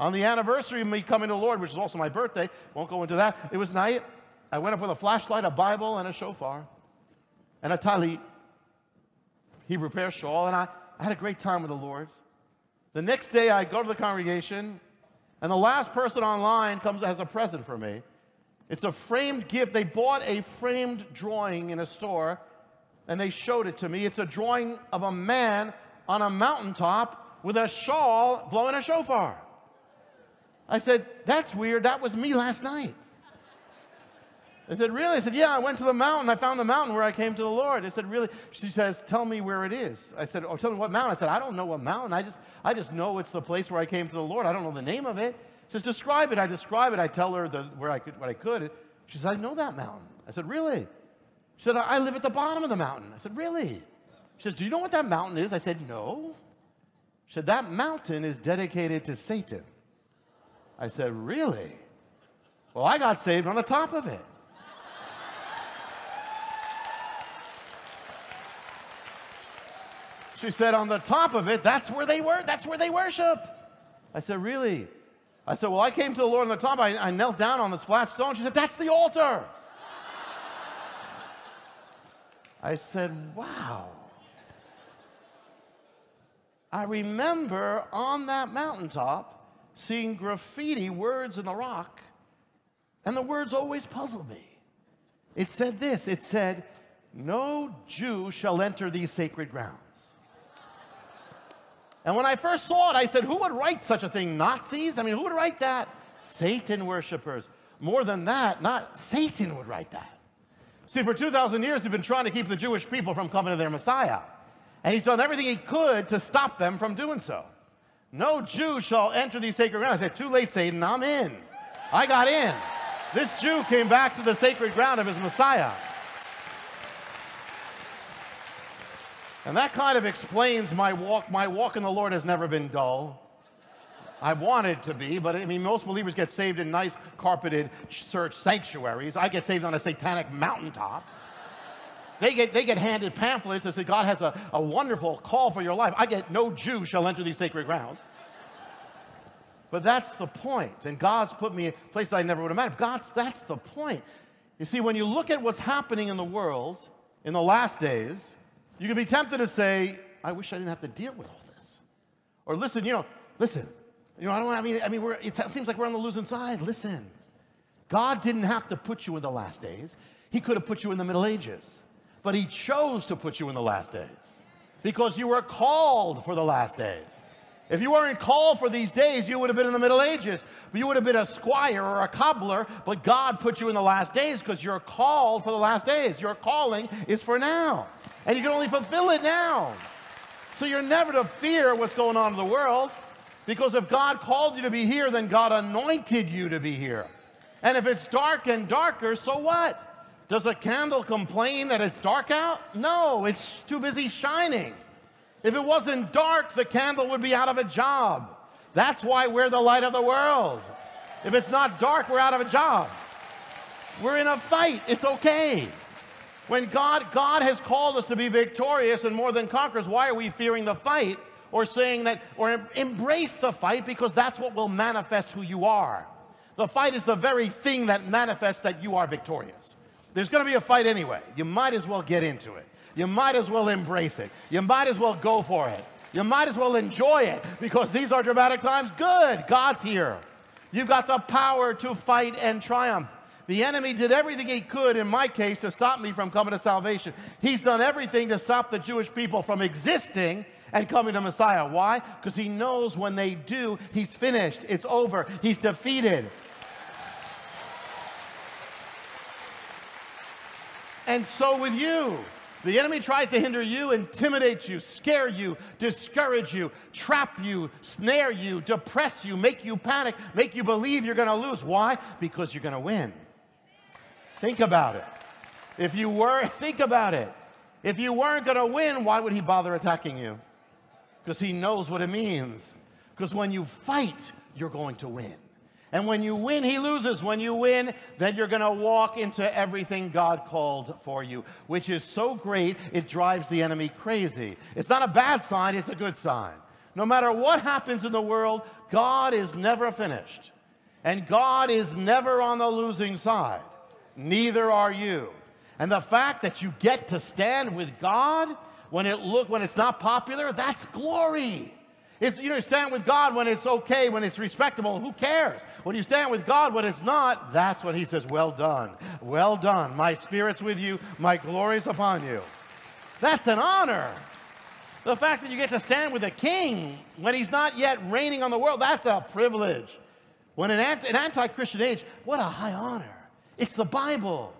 On the anniversary of me coming to the Lord, which is also my birthday, won't go into that, it was night. I went up with a flashlight, a Bible, and a shofar, and a talit, Hebrew prayer shawl, and I, I had a great time with the Lord. The next day, I go to the congregation, and the last person online comes as a present for me. It's a framed gift. They bought a framed drawing in a store, and they showed it to me. It's a drawing of a man on a mountaintop with a shawl blowing a shofar. I said, that's weird. That was me last night. I said, really? I said, yeah, I went to the mountain. I found the mountain where I came to the Lord. I said, really? She says, tell me where it is. I said, oh, tell me what mountain. I said, I don't know what mountain. I just, I just know it's the place where I came to the Lord. I don't know the name of it. She says, describe it. I describe it. I tell her the, where I could, what I could. She says, I know that mountain. I said, really? She said, I live at the bottom of the mountain. I said, really? She says, do you know what that mountain is? I said, no. She said, that mountain is dedicated to Satan. I said, really? Well, I got saved on the top of it. She said, on the top of it, that's where they were, that's where they worship. I said, really? I said, well, I came to the Lord on the top. I, I knelt down on this flat stone. She said, that's the altar. I said, wow. I remember on that mountaintop seeing graffiti words in the rock, and the words always puzzled me. It said this, it said, no Jew shall enter these sacred grounds. And when I first saw it, I said, who would write such a thing? Nazis? I mean, who would write that? Satan worshipers. More than that, not Satan would write that. See, for two thousand years, he's been trying to keep the Jewish people from coming to their Messiah. And he's done everything he could to stop them from doing so. No Jew shall enter these sacred grounds. I said, too late, Satan, I'm in. I got in. This Jew came back to the sacred ground of his Messiah. And that kind of explains my walk. My walk in the Lord has never been dull. I want it to be, but I mean, most believers get saved in nice, carpeted church sanctuaries. I get saved on a satanic mountaintop. They get, they get handed pamphlets that say, God has a, a wonderful call for your life. I get, no Jew shall enter these sacred grounds. But that's the point. And God's put me in places I never would have imagined. God's, that's the point. You see, when you look at what's happening in the world in the last days, you can be tempted to say, I wish I didn't have to deal with all this. Or listen, you know, listen, you know, I don't have any, I mean, we're, it seems like we're on the losing side. Listen, God didn't have to put you in the last days. He could have put you in the Middle Ages, but he chose to put you in the last days because you were called for the last days. If you weren't called for these days, you would have been in the Middle Ages. You would have been a squire or a cobbler, but God put you in the last days because you're called for the last days. Your calling is for now. And you can only fulfill it now. So you're never to fear what's going on in the world, because if God called you to be here, then God anointed you to be here. And if it's dark and darker, so what? Does a candle complain that it's dark out? No, it's too busy shining. If it wasn't dark, the candle would be out of a job. That's why we're the light of the world. If it's not dark, we're out of a job. We're in a fight. It's okay. When God, God has called us to be victorious and more than conquerors, why are we fearing the fight or saying that, or embrace the fight, because that's what will manifest who you are. The fight is the very thing that manifests that you are victorious. There's going to be a fight anyway. You might as well get into it. You might as well embrace it. You might as well go for it. You might as well enjoy it, because these are dramatic times. Good, God's here. You've got the power to fight and triumph. The enemy did everything he could, in my case, to stop me from coming to salvation. He's done everything to stop the Jewish people from existing and coming to Messiah. Why? Because he knows when they do, he's finished. It's over. He's defeated. And so with you. The enemy tries to hinder you, intimidate you, scare you, discourage you, trap you, snare you, depress you, make you panic, make you believe you're going to lose. Why? Because you're going to win. Think about it. If you were, think about it. If you weren't going to win, why would he bother attacking you? Because he knows what it means. Because when you fight, you're going to win. And when you win, he loses. When you win, then you're going to walk into everything God called for you, which is so great, it drives the enemy crazy. It's not a bad sign, it's a good sign. No matter what happens in the world, God is never finished. And God is never on the losing side. Neither are you. And the fact that you get to stand with God when it look, when it's not popular, that's glory. It's, you know, you stand with God when it's okay, when it's respectable, who cares? When you stand with God when it's not, that's when he says, well done, well done. My spirit's with you, my glory's upon you. That's an honor. The fact that you get to stand with a king when he's not yet reigning on the world, that's a privilege. When an, anti, an anti-Christian age, what a high honor. It's the Bible.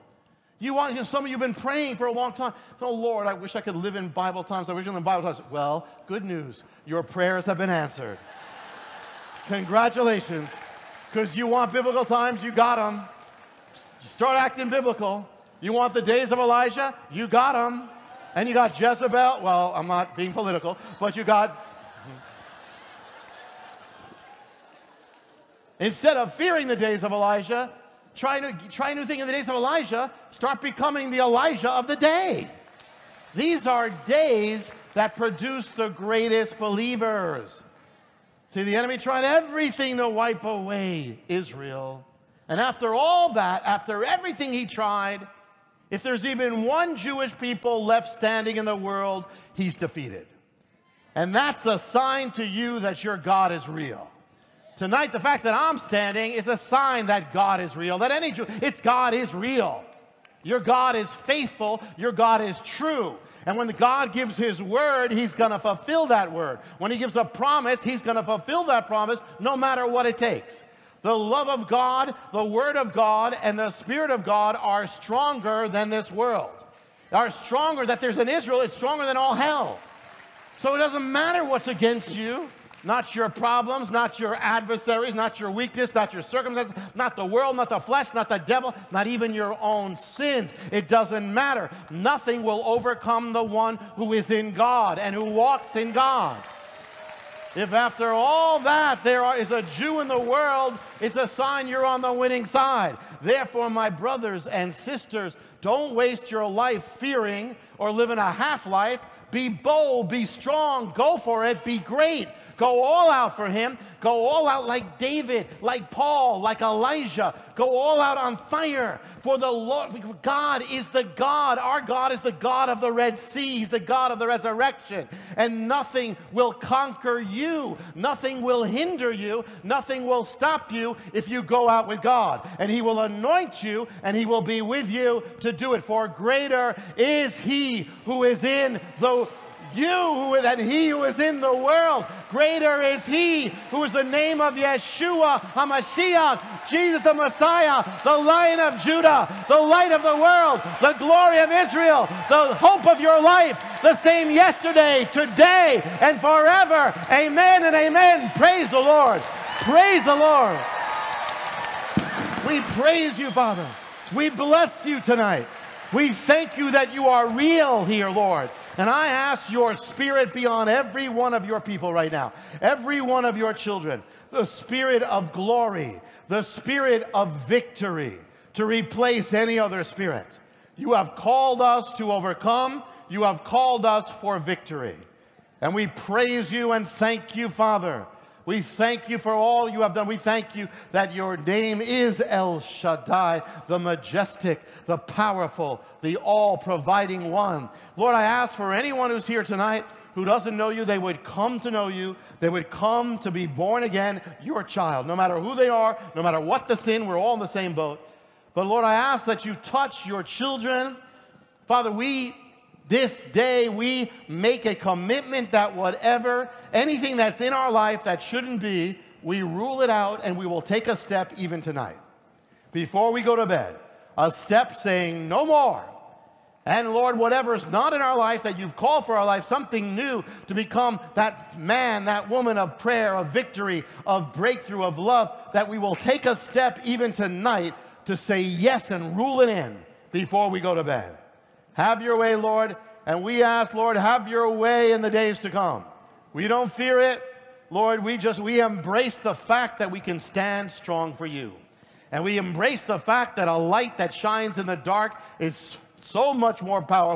You want, you know, some of you have been praying for a long time. Oh, Lord, I wish I could live in Bible times. I wish I could live in Bible times. Well, good news. Your prayers have been answered. Congratulations. Because you want biblical times, you got them. Start acting biblical. You want the days of Elijah? You got them. And you got Jezebel. Well, I'm not being political, but you got... Instead of fearing the days of Elijah, try, to, try a new thing in the days of Elijah. Start becoming the Elijah of the day. These are days that produce the greatest believers. See, the enemy tried everything to wipe away Israel. And after all that, after everything he tried, if there's even one Jewish people left standing in the world, he's defeated. And that's a sign to you that your God is real. Tonight, the fact that I'm standing is a sign that God is real, that any Jew, it's God is real. Your God is faithful. Your God is true. And when God gives his word, he's going to fulfill that word. When he gives a promise, he's going to fulfill that promise no matter what it takes. The love of God, the word of God, and the spirit of God are stronger than this world. Are stronger that there's an Israel. It's stronger than all hell. So it doesn't matter what's against you. Not your problems, not your adversaries, not your weakness, not your circumstances, not the world, not the flesh, not the devil, not even your own sins. It doesn't matter. Nothing will overcome the one who is in God and who walks in God. If after all that there are, is a Jew in the world, it's a sign you're on the winning side. Therefore, my brothers and sisters, don't waste your life fearing or living a half-life. Be bold, be strong, go for it, be great. Go all out for him. Go all out like David, like Paul, like Elijah. Go all out on fire. For the Lord, God is the God. Our God is the God of the Red Sea. He's the God of the resurrection. And nothing will conquer you. Nothing will hinder you. Nothing will stop you if you go out with God. And he will anoint you and he will be with you to do it. For greater is he who is in the you and he who is in the world. Greater is he who is the name of Yeshua HaMashiach, Jesus the Messiah, the Lion of Judah, the light of the world, the glory of Israel, the hope of your life, the same yesterday, today, and forever. Amen and amen. Praise the Lord. Praise the Lord. We praise you, Father. We bless you tonight. We thank you that you are real here, Lord. And I ask your spirit be on every one of your people right now, every one of your children, the spirit of glory, the spirit of victory to replace any other spirit. You have called us to overcome. You have called us for victory. And we praise you and thank you, Father. We thank you for all you have done. We thank you that your name is El Shaddai, the majestic, the powerful, the all-providing one. Lord, I ask for anyone who's here tonight who doesn't know you, they would come to know you. They would come to be born again, your child. No matter who they are, no matter what the sin, we're all in the same boat. But Lord, I ask that you touch your children. Father, we... This day we make a commitment that whatever, anything that's in our life that shouldn't be, we rule it out and we will take a step even tonight. Before we go to bed, a step saying no more. And Lord, whatever is not in our life that you've called for our life, something new to become that man, that woman of prayer, of victory, of breakthrough, of love, that we will take a step even tonight to say yes and rule it in before we go to bed. Have your way, Lord. And we ask, Lord, have your way in the days to come. We don't fear it, Lord. We just, we embrace the fact that we can stand strong for you. And we embrace the fact that a light that shines in the dark is so much more powerful.